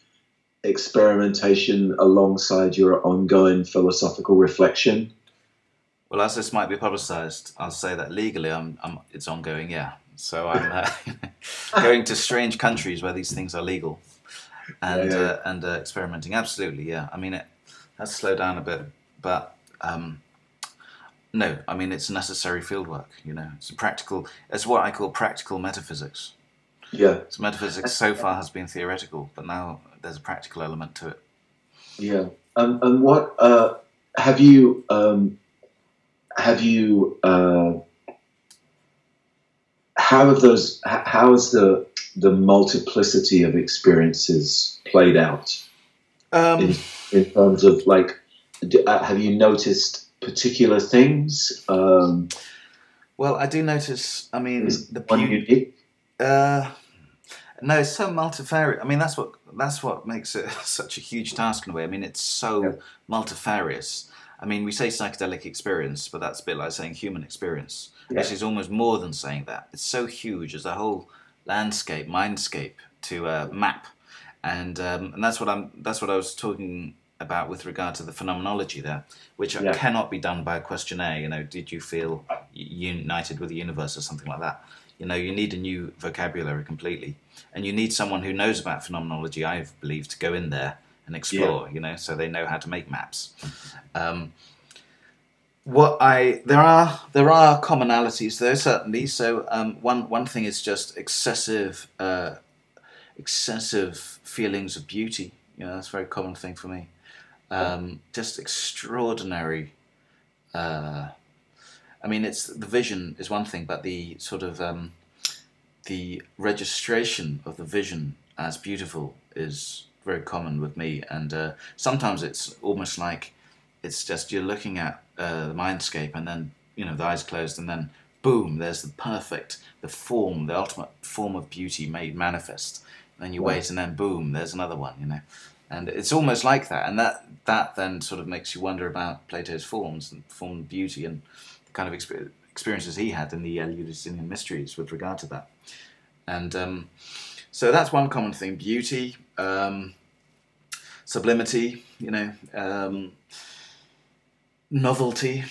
experimentation alongside your ongoing philosophical reflection? Well, as this might be publicized, I'll say that legally it's ongoing. Yeah, so I'm going to strange countries where these things are legal. And experimenting, absolutely, yeah. I mean, it has slowed down a bit, but no, I mean, it's necessary fieldwork. You know, it's practical. It's what I call practical metaphysics. Yeah. So metaphysics so far has been theoretical, but now there's a practical element to it. Yeah. And what how is the multiplicity of experiences played out in terms of, like, have you noticed particular things? Well, I do notice. I mean, no, it's so multifarious. I mean, that's what makes it such a huge task in a way. I mean, it's so multifarious. I mean, we say psychedelic experience, but that's a bit like saying human experience. Yeah. Actually, it's almost more than saying that. It's so huge as a whole landscape, mindscape to map, and that's what I was talking about with regard to the phenomenology there, which yeah. cannot be done by a questionnaire. You know, did you feel united with the universe or something like that? You know, you need a new vocabulary completely, and you need someone who knows about phenomenology, I believe, to go in there and explore, yeah. you know, so they know how to make maps. There are commonalities though, certainly. So one thing is just excessive feelings of beauty. You know, that's a very common thing for me. Just extraordinary. I mean, it's the vision is one thing, but the sort of the registration of the vision as beautiful is very common with me, and sometimes it's almost like it's just you're looking at the mindscape, and then you know the eyes closed, and then boom, there's the perfect, the form, the ultimate form of beauty made manifest. Then you wait, and then boom, there's another one, you know, and it's almost like that, and that then sort of makes you wonder about Plato's forms and form beauty and the kind of experiences he had in the Eleusinian Mysteries with regard to that, and so that's one common thing: beauty. Sublimity, you know, novelty,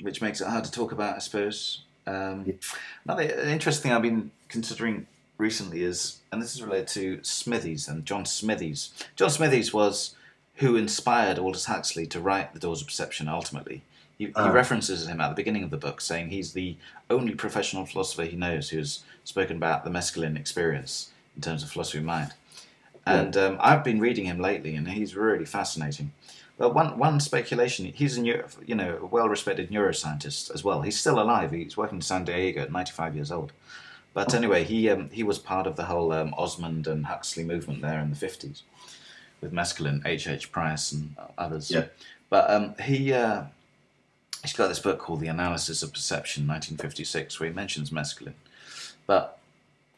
which makes it hard to talk about, I suppose. Another interesting thing I've been considering recently is, and this is related to Smithies and John Smithies. John Smithies was who inspired Aldous Huxley to write The Doors of Perception ultimately. He references him at the beginning of the book, saying he's the only professional philosopher he knows who's spoken about the mescaline experience in terms of philosophy of mind. And I've been reading him lately, and he's really fascinating. But one speculation, he's a well-respected neuroscientist as well. He's still alive. He's working in San Diego at 95 years old. But anyway, he was part of the whole Osmond and Huxley movement there in the 50s with mescaline, H.H. Price and others. Yeah. But he's got this book called The Analysis of Perception, 1956, where he mentions mescaline. But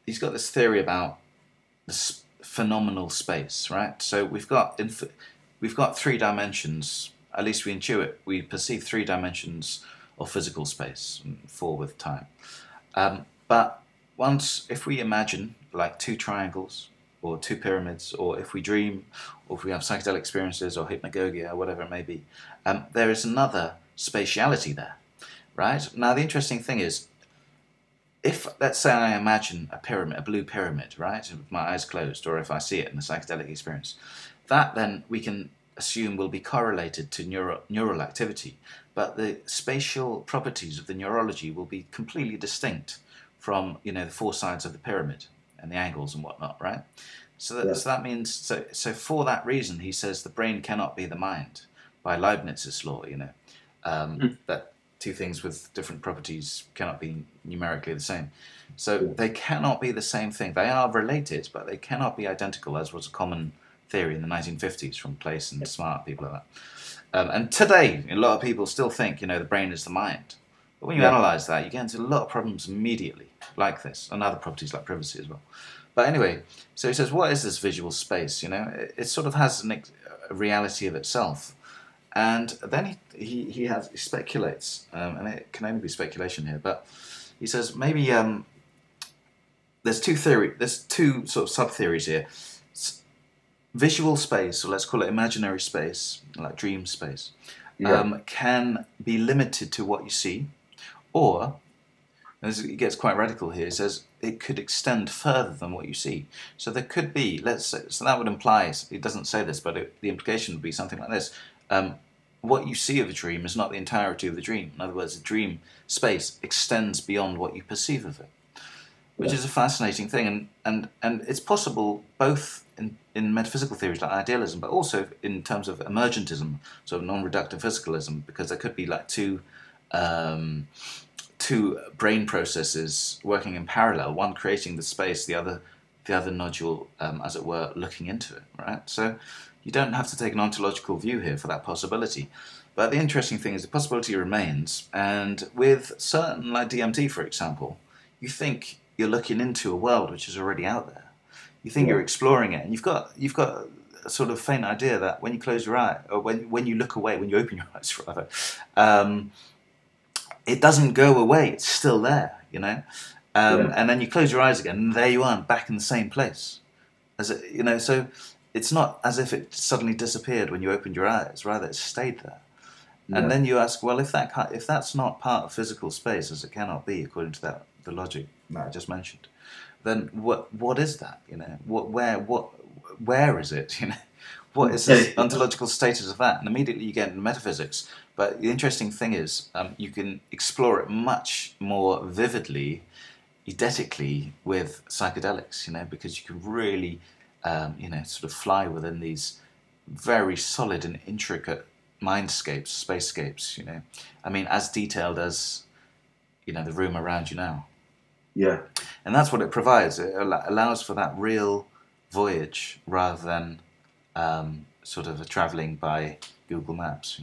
he's got this theory about the phenomenal space, right? So we've got three dimensions. At least we intuit, we perceive three dimensions of physical space, and four with time. But if we imagine like two triangles or two pyramids, or if we dream, or if we have psychedelic experiences or hypnagogia or whatever it may be, there is another spatiality there, right? Now the interesting thing is, if, let's say, I imagine a pyramid, a blue pyramid, right, with my eyes closed, or if I see it in a psychedelic experience, that then we can assume will be correlated to neural activity. But the spatial properties of the neurology will be completely distinct from, you know, the four sides of the pyramid and the angles and whatnot, right? So that, yeah. so that means, so for that reason, he says the brain cannot be the mind by Leibniz's law, you know, that two things with different properties cannot be numerically the same. So they cannot be the same thing. They are related, but they cannot be identical, as was a common theory in the 1950s from Place and Smart, people like that. And today, a lot of people still think, you know, the brain is the mind. But when you analyse that, you get into a lot of problems immediately, like this, and other properties like privacy as well. But anyway, so he says, what is this visual space? You know, it sort of has a reality of itself. And then he speculates, and it can only be speculation here, but he says maybe there's two sort of sub-theories here. Visual space, or let's call it imaginary space, like dream space, can be limited to what you see, or, and it gets quite radical here, he says it could extend further than what you see. So there could be, let's say, so that would imply, it doesn't say this, but the implication would be something like this. What you see of a dream is not the entirety of the dream. In other words, the dream space extends beyond what you perceive of it, which is a fascinating thing. And it's possible both in metaphysical theories like idealism, but also in terms of emergentism, sort of non-reductive physicalism, because there could be like two brain processes working in parallel, one creating the space, the other nodule, as it were, looking into it, right? So you don't have to take an ontological view here for that possibility. But the interesting thing is the possibility remains, and with certain, like DMT, for example, you think you're looking into a world which is already out there. You think you're exploring it, and you've got sort of faint idea that when you close your eye, or when you look away, when you open your eyes rather, it doesn't go away, it's still there, you know? And then you close your eyes again, and there you are, back in the same place. As it, you know, so it's not as if it suddenly disappeared when you opened your eyes, rather it stayed there. Yeah. And then you ask, well, if that's not part of physical space, as it cannot be, according to that, the logic that I just mentioned, then what is that, you know? Where is it, you know? What is the ontological status of that? And immediately you get into metaphysics. But the interesting thing is, you can explore it much more vividly, eidetically, with psychedelics, you know, because you can really, you know, sort of fly within these very solid and intricate mindscapes, spacescapes, you know. I mean, as detailed as, you know, the room around you now. Yeah. And that's what it provides. It allows for that real voyage rather than sort of a travelling by Google Maps.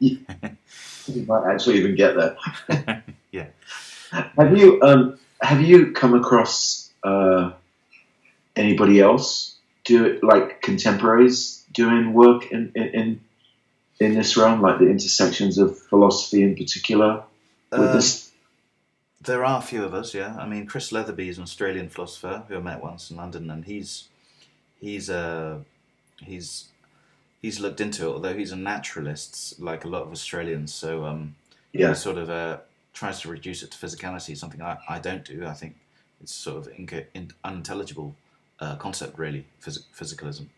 You might actually even get there. Yeah. Have you come across anybody else do it, like contemporaries doing work in this realm, like the intersections of philosophy in particular? With this? There are a few of us, yeah. I mean, Chris Leatherby is an Australian philosopher who I met once in London, and he's looked into it. Although he's a naturalist, like a lot of Australians, so he sort of tries to reduce it to physicality. Something I don't do. I think it's sort of unintelligible concept, really, physicalism.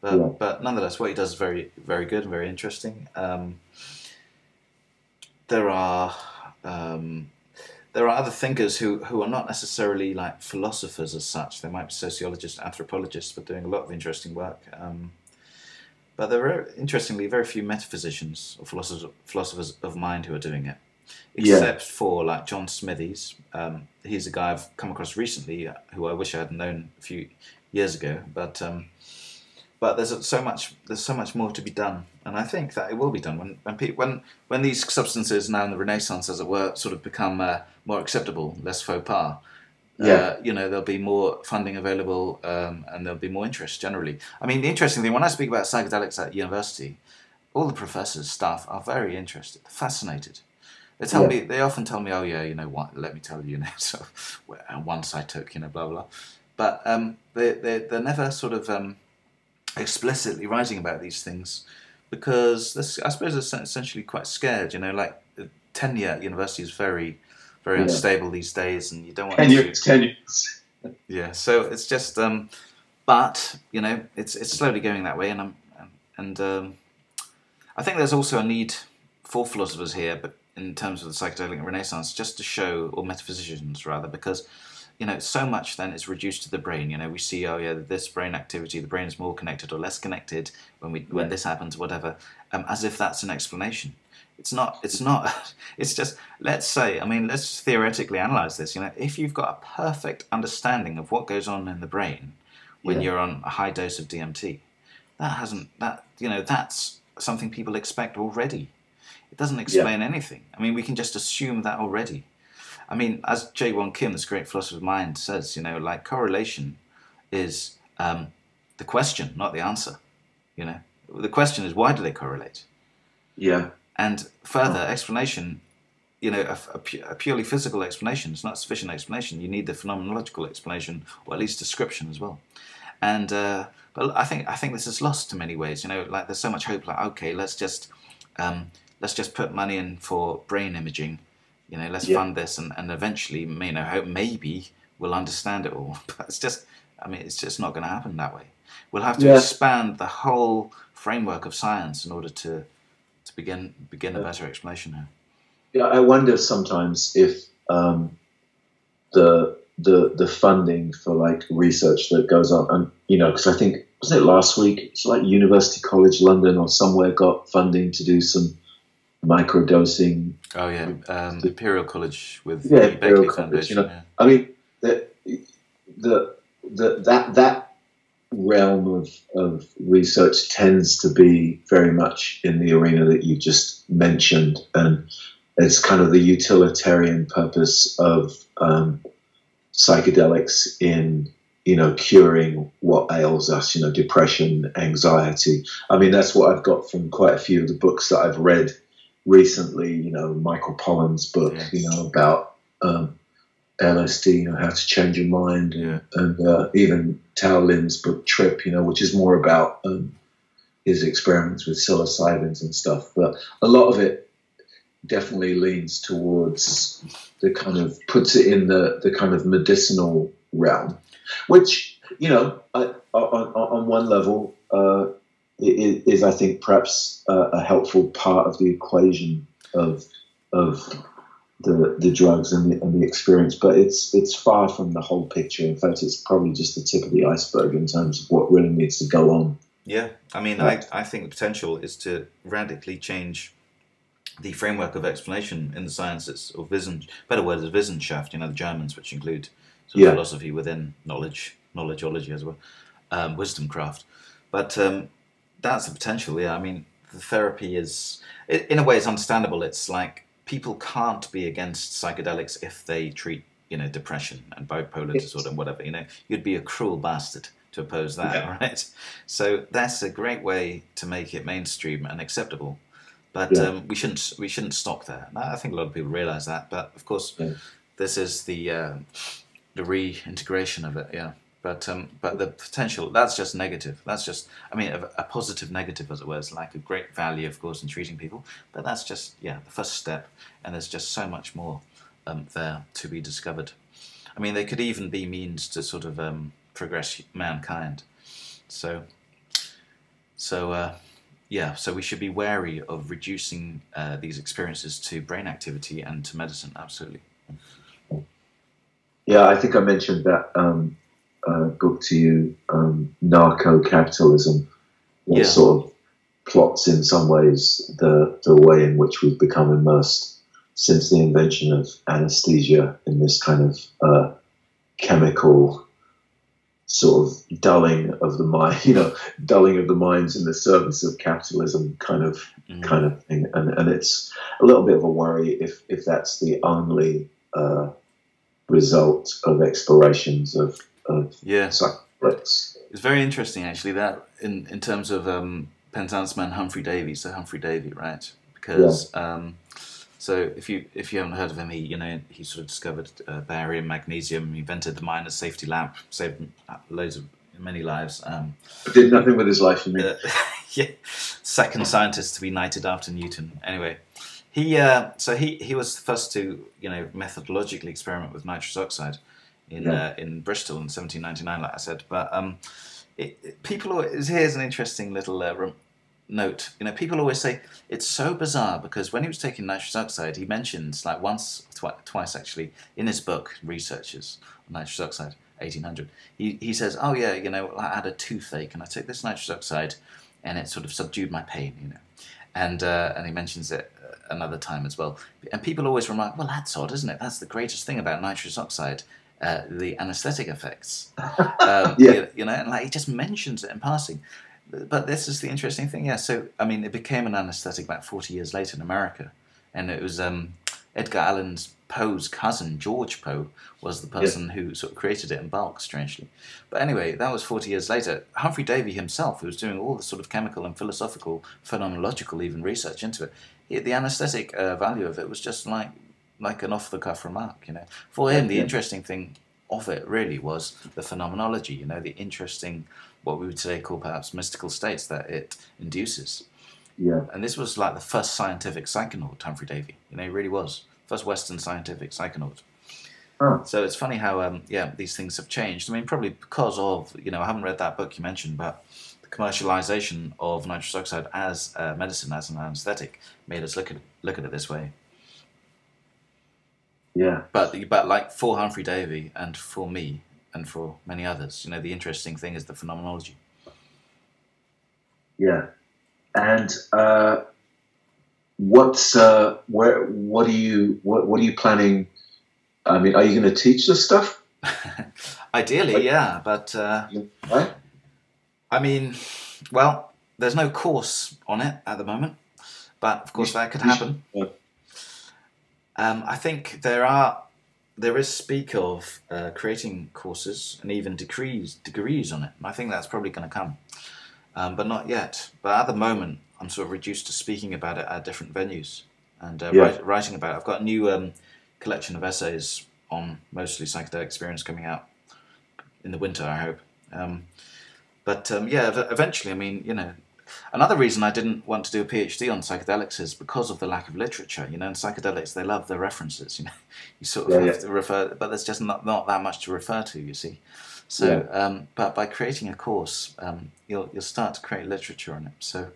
But but nonetheless, what he does is very, very good and very interesting. There are other thinkers who are not necessarily like philosophers as such. They might be sociologists, anthropologists, but doing a lot of interesting work. But there are, interestingly, very few metaphysicians or philosophers of mind who are doing it, except for like John Smithies. He's a guy I've come across recently who I wish I had known a few years ago. But there's so much more to be done, and I think that it will be done when these substances now in the Renaissance, as it were, sort of become more acceptable, less faux pas. You know, there'll be more funding available, and there'll be more interest generally. I mean, the interesting thing when I speak about psychedelics at university, all the professors, staff are very interested, fascinated. They tell me, they often tell me, oh yeah, you know what? Let me tell you, you know, so once I took, you know, blah blah. But they're never sort of explicitly writing about these things because this, I suppose they're essentially quite scared, you know, like tenure at university is very, very unstable these days and you don't want tenure. Yeah, so it's just, but, you know, it's slowly going that way and I think there's also a need for philosophers here, but in terms of the psychedelic Renaissance, just to show, or metaphysicians rather, because you know, so much then is reduced to the brain. You know, we see, oh yeah, this brain activity, the brain is more connected or less connected when this happens, whatever, as if that's an explanation. It's not, it's just, let's say, I mean, let's theoretically analyze this. You know, if you've got a perfect understanding of what goes on in the brain when you're on a high dose of DMT, that's something people expect already. It doesn't explain anything. I mean, we can just assume that already. I mean, as Jaegwon Kim, this great philosopher of mind, says, you know, like correlation is the question, not the answer. You know, the question is why do they correlate? Yeah. And further explanation, you know, a purely physical explanation is not sufficient explanation. You need the phenomenological explanation, or at least description as well. And but I think this is lost in many ways. You know, like there's so much hope. Like okay, let's just put money in for brain imaging. You know, let's fund this, and eventually, you know, hope maybe we'll understand it all. But it's just, I mean, it's just not going to happen that way. We'll have to expand the whole framework of science in order to begin a better explanation here. Yeah, I wonder sometimes if the funding for like research that goes on, and you know, because I think wasn't it last week? It's like University College London or somewhere got funding to do some microdosing. Oh yeah, Imperial College with the Imperial College, Foundation. You know, yeah. I mean, that realm of research tends to be very much in the arena that you just mentioned, and it's kind of the utilitarian purpose of psychedelics in you know, curing what ails us, you know, depression, anxiety. I mean, that's what I've got from quite a few of the books that I've read recently, you know, Michael Pollan's book, yes, you know, about LSD, you know, how to change your mind, yeah, and even Tao Lin's book Trip, you know, which is more about his experiments with psilocybins and stuff. But a lot of it definitely leans towards the kind of, puts it in the kind of medicinal realm, which, you know, on one level is I think perhaps a helpful part of the equation of the drugs and the experience, but it's far from the whole picture. In fact, it's probably just the tip of the iceberg in terms of what really needs to go on. Yeah, I mean, I think the potential is to radically change the framework of explanation in the sciences, or better word is Wissenschaft, you know, the Germans, which include sort of philosophy within knowledgeology as well, wisdomcraft. But that's the potential, yeah. I mean, the therapy is, in a way, it's understandable. It's like people can't be against psychedelics if they treat, you know, depression and bipolar disorder and whatever, you know. You'd be a cruel bastard to oppose that, right? So that's a great way to make it mainstream and acceptable. But we shouldn't stop there. I think a lot of people realise that. But of course, this is the reintegration of it. Yeah. But the potential, that's just negative. That's just, I mean, a positive negative, as it were. It's like a great value, of course, in treating people. But that's just the first step. And there's just so much more there to be discovered. I mean, they could even be means to sort of progress mankind. So we should be wary of reducing these experiences to brain activity and to medicine, absolutely. Yeah, I think I mentioned that book to you, Narco-Capitalism, that sort of plots in some ways the way in which we've become immersed since the invention of anesthesia in this kind of chemical sort of dulling of the mind, you know, dulling of the minds in the service of capitalism kind of thing. And it's a little bit of a worry if that's the only result of explorations of psychedelics. It's very interesting, actually, that in terms of Penzance man Humphrey Davy, so Humphrey Davy, right? Because so if you haven't heard of him, he sort of discovered barium, magnesium, invented the miner's safety lamp, saved many lives. Did nothing with his life for me. Second scientist to be knighted after Newton. Anyway, he was the first to methodologically experiment with nitrous oxide in Bristol in 1799, like I said. But here's an interesting little note, people always say it's so bizarre because when he was taking nitrous oxide, he mentions like once, twice actually, in his book, Researches on Nitrous Oxide, 1800. He says, "Oh yeah, I had a toothache and I took this nitrous oxide, and it sort of subdued my pain, and he mentions it another time as well. And people always remark, "Well, that's odd, isn't it? That's the greatest thing about nitrous oxide." The anesthetic effects, and like he just mentions it in passing. But this is the interesting thing, so, I mean, it became an anaesthetic about 40 years later in America. And it was Edgar Allan Poe's cousin, George Poe, was the person who sort of created it in bulk, strangely. But anyway, that was 40 years later. Humphrey Davy himself, who was doing all the sort of chemical and philosophical, phenomenological even research into it, the anaesthetic value of it was just like an off-the-cuff remark, For him, the interesting thing of it really was the phenomenology, the interesting, what we would today call perhaps mystical states that it induces. Yeah. And this was like the first scientific psychonaut, Humphrey Davy. He really was. First Western scientific psychonaut. Oh. So it's funny how, these things have changed. I mean, probably because of, I haven't read that book you mentioned, but the commercialization of nitrous oxide as medicine, as an anesthetic, made us look at it this way. Yeah. But like for Humphrey Davy and for me and for many others, the interesting thing is the phenomenology. Yeah. And what are you planning? I mean, are you going to teach this stuff? Ideally, yeah. But I mean, well, there's no course on it at the moment, but of course that could happen. I think there are there is speak of creating courses and even degrees on it. And I think that's probably going to come, but not yet. But at the moment, I'm sort of reduced to speaking about it at different venues and writing about it. I've got a new collection of essays on mostly psychedelic experience coming out in the winter, I hope. Yeah, eventually, I mean, you know, another reason I didn't want to do a PhD on psychedelics is because of the lack of literature. You know, in psychedelics, they love their references, you know. You sort of have to refer, but there's just not that much to refer to, you see. So, but by creating a course, you'll start to create literature on it. So,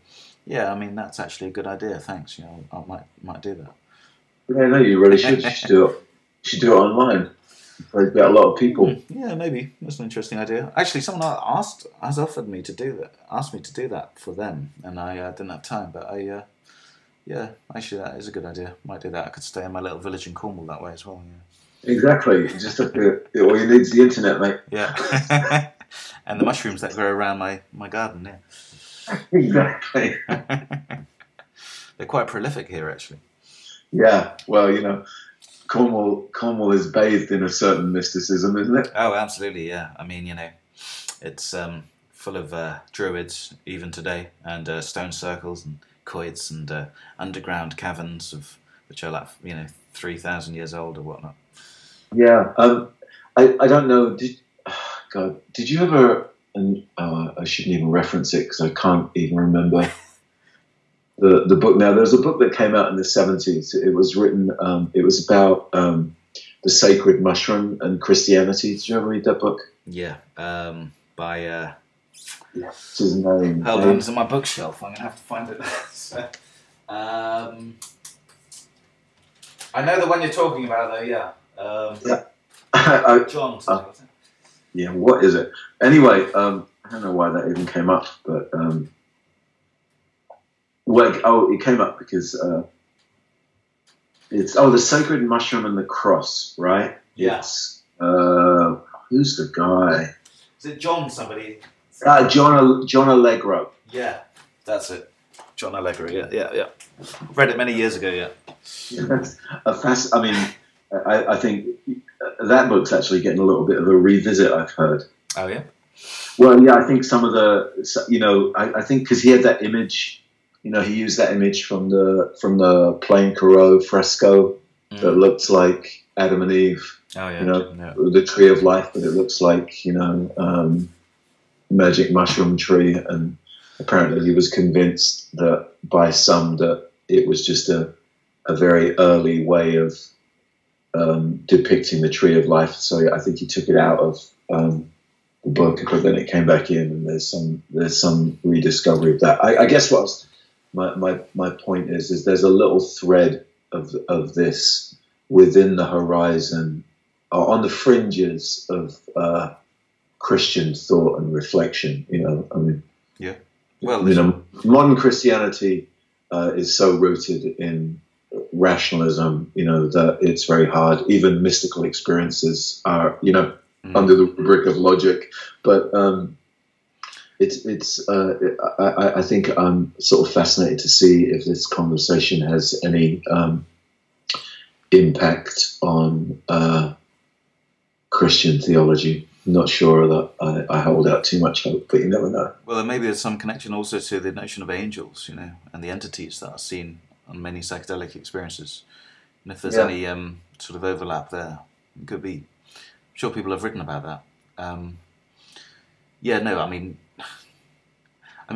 yeah, I mean, that's actually a good idea. Thanks, you know, I might do that. Yeah, no, you really should. You should do it. You should do it online. Probably get a lot of people. Yeah, maybe that's an interesting idea. Actually, someone has offered me to do that. Asked me to do that for them, and I didn't have time. But I, yeah, actually, that is a good idea. Might do that. I could stay in my little village in Cornwall that way as well. Yeah. Exactly. Just all you need is the internet, mate. Yeah, and the mushrooms that grow around my garden. Yeah. Exactly. They're quite prolific here, actually. Yeah. Well, you know. Cornwall is bathed in a certain mysticism, isn't it? Oh, absolutely, yeah. I mean, you know, it's full of druids even today, and stone circles and coits and underground caverns which are like, you know, 3,000 years old or whatnot. Yeah, I don't know. Did you ever? And I shouldn't even reference it because I can't even remember the book now. There's a book that came out in the 70s. It was written, it was about the sacred mushroom and Christianity. Did you ever read that book? Yeah, by what's his name? Hold on, it's on my bookshelf. I'm gonna have to find it. So, I know the one you're talking about, though. Yeah, yeah. John. Yeah, what is it? Anyway, I don't know why that even came up, but. Well, oh, it came up because it's the sacred mushroom and the cross, right? Yes. Yeah. Who's the guy? Is it John somebody? John Allegro. Yeah, that's it. John Allegro. Yeah. Read it many years ago. Yeah. I mean, I think that book's actually getting a little bit of a revisit. I've heard. Oh yeah. Well, yeah. I think some of the, you know, I think because he had that image. You know, he used that image from the plain Corot fresco that looks like Adam and Eve. Oh, yeah, you know, the tree of life, but it looks like, you know, magic mushroom tree. And apparently, he was convinced that by some that it was just a very early way of depicting the tree of life. So I think he took it out of the book, but then it came back in, and there's some rediscovery of that. I guess what I was. My point is there's a little thread of this within the horizon, on the fringes of Christian thought and reflection. You know, I mean, yeah. Well, you know, modern Christianity is so rooted in rationalism. You know, that it's very hard. Even mystical experiences are, you know, under the rubric of logic, but. I think I'm sort of fascinated to see if this conversation has any impact on Christian theology. I'm not sure that I hold out too much hope, but you never know. Well, there may be some connection also to the notion of angels, you know, and the entities that are seen on many psychedelic experiences. And if there's any sort of overlap there, it could be. I'm sure people have written about that. Yeah, no, I mean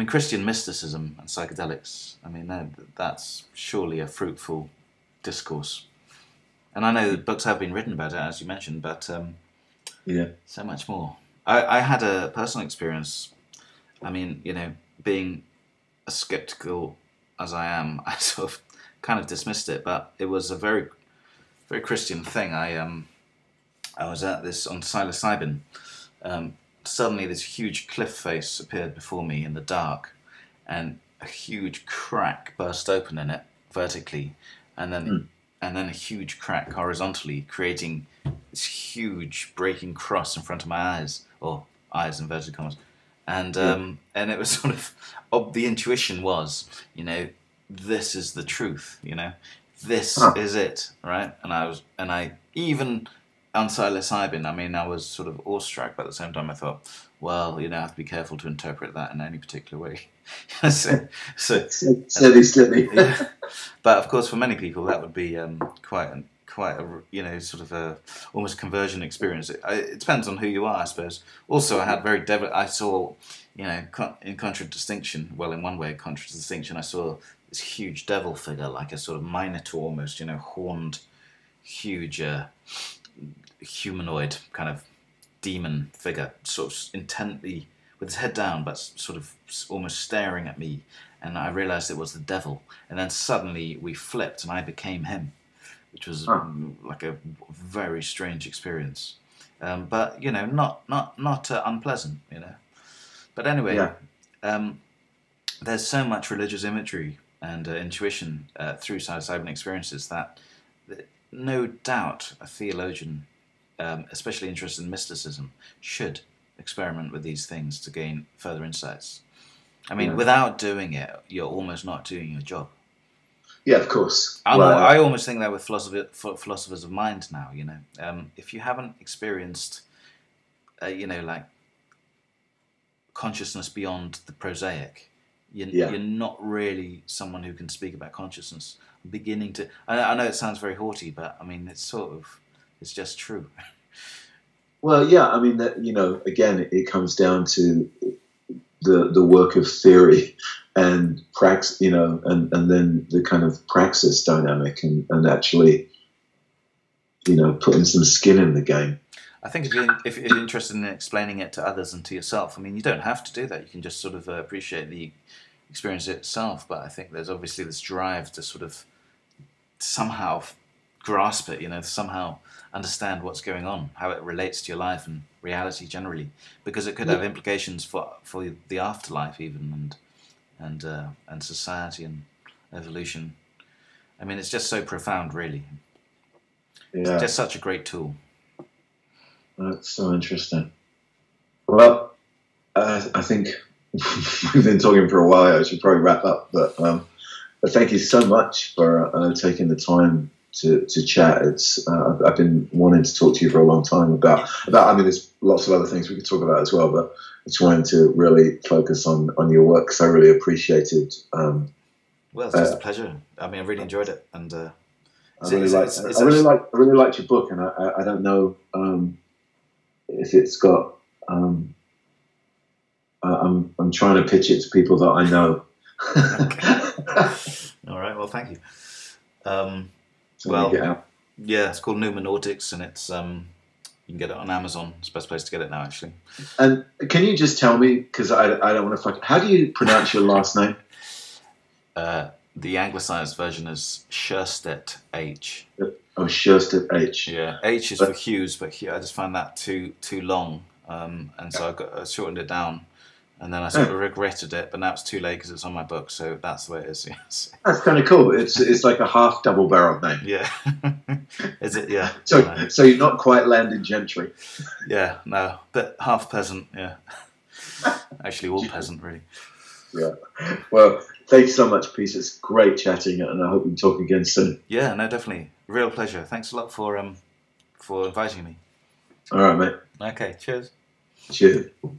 Christian mysticism and psychedelics. I mean, that's surely a fruitful discourse. And I know that books have been written about it, as you mentioned, but yeah, so much more. I had a personal experience. I mean, you know, being as skeptical as I am, I sort of kind of dismissed it. But it was a very, very Christian thing. I was at this on psilocybin. Suddenly this huge cliff face appeared before me in the dark, and a huge crack burst open in it vertically, and then a huge crack horizontally, creating this huge breaking cross in front of my eyes, or eyes inverted commas, and it was sort of the intuition was, you know, this is the truth, you know, this is it, right? And I even on psilocybin, I mean, I was sort of awestruck, but at the same time I thought, well, you know, I have to be careful to interpret that in any particular way. so yeah. But of course, for many people, that would be quite a, you know, sort of a almost conversion experience. It depends on who you are, I suppose. Also, I saw, you know, in one way, contradistinction, I saw this huge devil figure, like a sort of minotaur almost, you know, horned, huge humanoid kind of demon figure, sort of intently with his head down, but sort of almost staring at me. And I realized it was the devil. And then suddenly we flipped and I became him, which was like a very strange experience. But, you know, not unpleasant, you know. But anyway, yeah. There's so much religious imagery and intuition through psilocybin experiences that no doubt a theologian, especially interested in mysticism, should experiment with these things to gain further insights. I mean, without doing it, you're almost not doing your job. Yeah, of course. I almost think that with philosophers of mind now, you know. If you haven't experienced, you know, like consciousness beyond the prosaic, you're not really someone who can speak about consciousness. Beginning to, I know it sounds very haughty, but I mean, it's just true. Well, yeah, I mean, that, you know, again, it comes down to the work of theory and praxis, you know, and then the kind of praxis dynamic and actually, you know, putting some skin in the game. I think if you're interested in explaining it to others and to yourself, I mean, you don't have to do that. You can just sort of appreciate the experience itself, but I think there's obviously this drive to sort of somehow grasp it, you know, somehow understand what's going on, how it relates to your life and reality generally, because it could have implications for the afterlife even and society and evolution. I mean, it's just so profound, really. Yeah. It's just such a great tool. That's so interesting. Well, I think we've been talking for a while. I should probably wrap up, but thank you so much for taking the time to chat. It's I've been wanting to talk to you for a long time about. I mean, there's lots of other things we could talk about as well, but I just wanted to really focus on your work, because I really appreciated. Well, it's just a pleasure. I mean, I really enjoyed it, and I really liked your book, and I don't know if it's got. I'm trying to pitch it to people that I know. Okay. All right. Well, thank you. Yeah, it's called Numenautics, and it's you can get it on Amazon. It's the best place to get it now, actually. And can you just tell me, because I don't want to fuck. How do you pronounce your last name? The anglicised version is Sjöstedt-H. Oh, Sjöstedt-H. Yeah, H is for Hughes, but I just find that too long, and so I shortened it down. And then I sort of regretted it, but now it's too late because it's on my book, so that's the way it is. Yes. That's kind of cool. It's like a half double-barreled name. Yeah. Is it? Yeah. So you're not quite landed gentry. Yeah, no, but half peasant, yeah. Actually, all peasant, really. Yeah. Well, thanks so much, Peace. It's great chatting, and I hope we talk again soon. Yeah, no, definitely. Real pleasure. Thanks a lot for inviting me. All right, mate. Okay, cheers. Cheers.